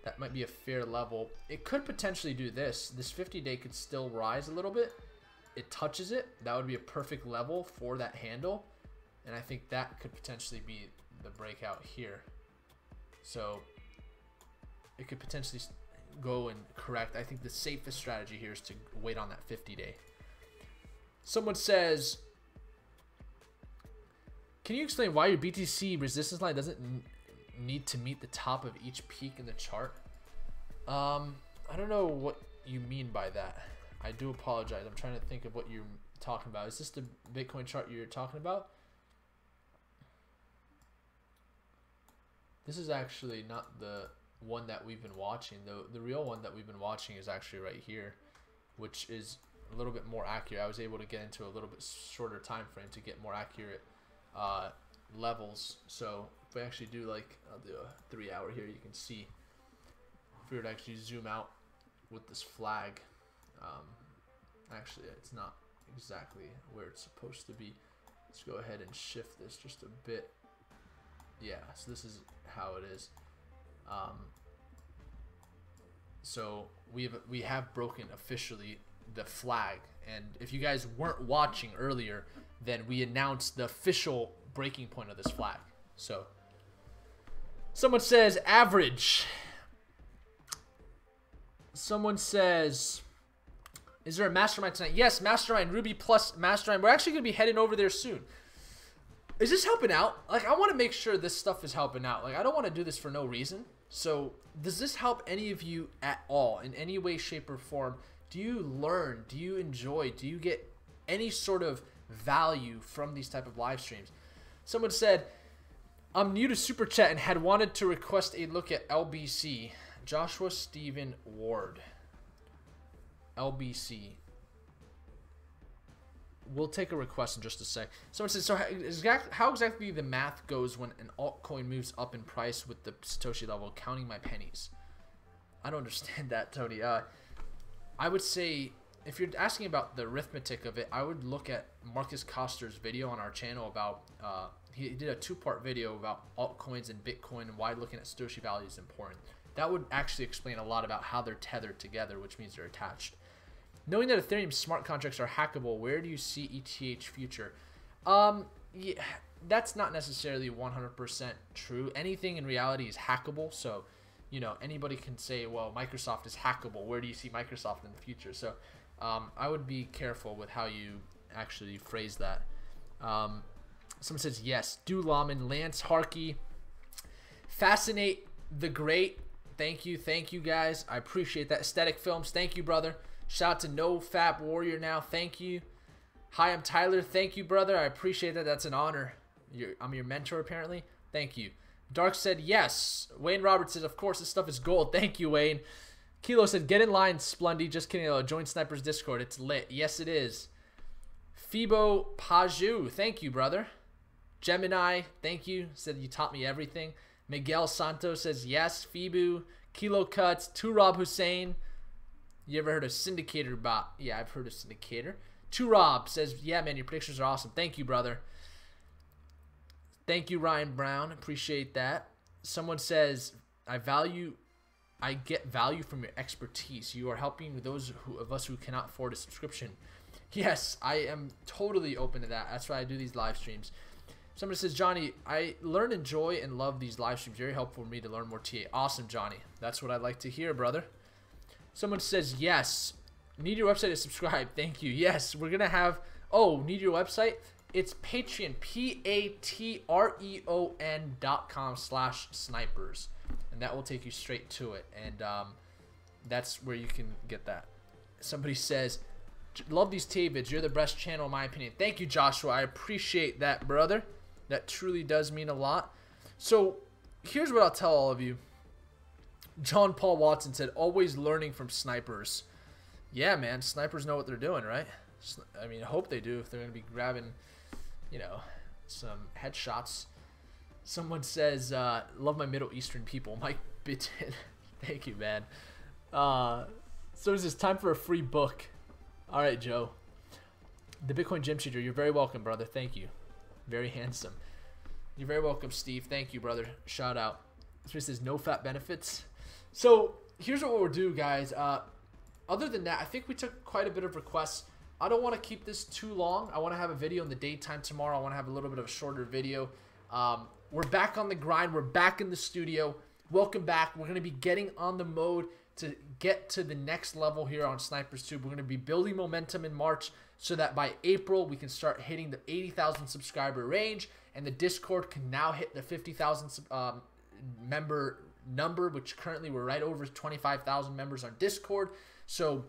that might be a fair level. It could potentially do this. This fifty day could still rise a little bit. It touches it. That would be a perfect level for that handle. And I think that could potentially be the breakout here. So it could potentially go and correct. I think the safest strategy here is to wait on that fifty day. Someone says, can you explain why your B T C resistance line doesn't need to meet the top of each peak in the chart. Um, I don't know what you mean by that. I do apologize. I'm trying to think of what you're talking about. Is this the Bitcoin chart you're talking about? This is actually not the one that we've been watching. The, the real one that we've been watching is actually right here, which is a little bit more accurate. I was able to get into a little bit shorter time frame to get more accurate uh, levels. So if we actually do, like, I'll do a three hour here, you can see if we were to actually zoom out with this flag, um, actually it's not exactly where it's supposed to be. Let's go ahead and shift this just a bit. Yeah, so this is how it is. Um, so we have we have broken officially the flag, and if you guys weren't watching earlier, then we announced the official breaking point of this flag. So someone says average. Someone says, is there a mastermind tonight? Yes, mastermind, Ruby plus mastermind. We're actually gonna be heading over there soon. Is this helping out? Like, I want to make sure this stuff is helping out. Like, I don't want to do this for no reason. So does this help any of you at all in any way, shape, or form? Do you learn? Do you enjoy? Do you get any sort of value from these type of live streams? Someone said, I'm new to Super Chat and had wanted to request a look at L B C. Joshua Stephen Ward. L B C. We'll take a request in just a sec. Someone says, so how exactly the math goes when an altcoin moves up in price with the Satoshi level, counting my pennies? I don't understand that, Tony. Uh, I would say, if you're asking about the arithmetic of it, I would look at Marcus Coster's video on our channel about, uh, he did a two-part video about altcoins and Bitcoin and why looking at Satoshi value is important. That would actually explain a lot about how they're tethered together, which means they're attached. Knowing that Ethereum smart contracts are hackable, where do you see E T H future? Um, yeah, that's not necessarily one hundred percent true. Anything in reality is hackable. So, you know, anybody can say, well, Microsoft is hackable. Where do you see Microsoft in the future? So um, I would be careful with how you actually phrase that. Um, someone says, yes, Du Laman, Lance Harkey, Fascinate the Great. Thank you. Thank you, guys. I appreciate that. Aesthetic Films. Thank you, brother. Shout out to No Fap Warrior now. Thank you. Hi, I'm Tyler. Thank you, brother. I appreciate that. That's an honor. You're, I'm your mentor, apparently. Thank you. Dark said, yes. Wayne Roberts said, of course, this stuff is gold. Thank you, Wayne. Kilo said, get in line, Splundy. Just kidding. I'll join Sniper's Discord. It's lit. Yes, it is. Fibo Paju. Thank you, brother. Gemini, thank you. Said, you taught me everything. Miguel Santos says, yes. Fibu. Kilo Cuts. Turab Hussein. You ever heard of Syndicator Bot? Yeah, I've heard of Syndicator. Turob says, yeah, man, your predictions are awesome. Thank you, brother. Thank you, Ryan Brown. Appreciate that. Someone says, I value, I get value from your expertise. You are helping those who, of us who cannot afford a subscription. Yes, I am totally open to that. That's why I do these live streams. Someone says, Johnny, I learn, enjoy, and love these live streams. Very helpful for me to learn more T A. Awesome, Johnny. That's what I'd like to hear, brother. Someone says, yes, need your website to subscribe. Thank you. Yes, we're going to have, oh, need your website? It's Patreon, P-A-T-R-E-O-N dot com slash snipers. And that will take you straight to it. And um, that's where you can get that. Somebody says, love these T A vids. You're the best channel in my opinion. Thank you, Joshua. I appreciate that, brother. That truly does mean a lot. So here's what I'll tell all of you. John Paul Watson said, always learning from snipers. Yeah, man, snipers know what they're doing, right? I mean, I hope they do if they're going to be grabbing, you know, some headshots. Someone says, uh, love my Middle Eastern people. Mike Bitton. Thank you, man. Uh, so is this time for a free book? All right, Joe. The Bitcoin Gym Teacher, you're very welcome, brother. Thank you. Very handsome. You're very welcome, Steve. Thank you, brother. Shout out. So this is no fat benefits. So here's what we'll do, guys. Uh, other than that, I think we took quite a bit of requests. I don't want to keep this too long. I want to have a video in the daytime tomorrow. I want to have a little bit of a shorter video. Um, we're back on the grind. We're back in the studio. Welcome back. We're going to be getting on the mode to get to the next level here on SnipersTube. We're going to be building momentum in March so that by April we can start hitting the eighty thousand subscriber range, and the Discord can now hit the fifty thousand um, member number, which currently we're right over twenty-five thousand members on Discord. So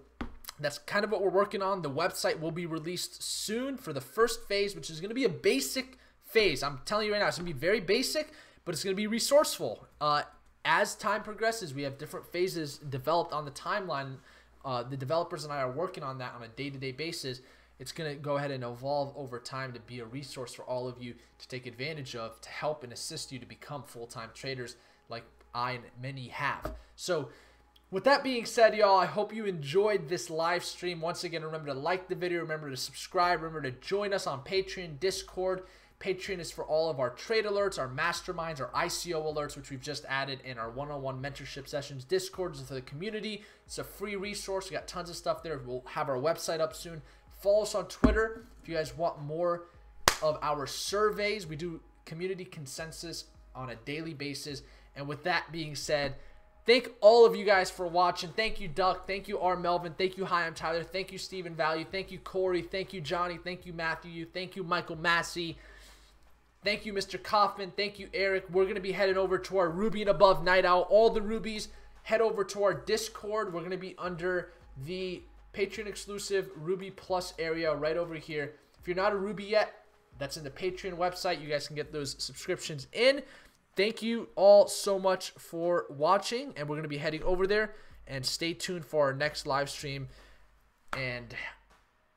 that's kind of what we're working on. The website will be released soon for the first phase, which is going to be a basic phase. I'm telling you right now, it's going to be very basic, but it's going to be resourceful. Uh, as time progresses, we have different phases developed on the timeline. Uh, the developers and I are working on that on a day-to-day basis. It's going to go ahead and evolve over time to be a resource for all of you to take advantage of, to help and assist you to become full-time traders like I and many have. So with that being said, y'all, I hope you enjoyed this live stream. Once again, remember to like the video, remember to subscribe, remember to join us on Patreon, Discord. Patreon is for all of our trade alerts, our masterminds, our I C O alerts, which we've just added, and our one-on-one mentorship sessions. Discord is for the community. It's a free resource. We got tons of stuff there. We'll have our website up soon. Follow us on Twitter if you guys want more of our surveys. We do community consensus on a daily basis. And with that being said, thank all of you guys for watching. Thank you, Duck. Thank you, R. Melvin. Thank you, Hi, I'm Tyler. Thank you, Stephen Value. Thank you, Corey. Thank you, Johnny. Thank you, Matthew. Thank you, Michael Massey. Thank you, Mister Kaufman. Thank you, Eric. We're going to be headed over to our Ruby and Above Night Owl. All the Rubies, head over to our Discord. We're going to be under the Patreon exclusive Ruby Plus area right over here. If you're not a Ruby yet, that's in the Patreon website. You guys can get those subscriptions in. Thank you all so much for watching, and we're going to be heading over there, and stay tuned for our next live stream. And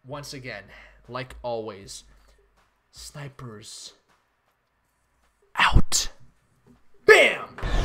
once again, like always, Snipers out. Bam!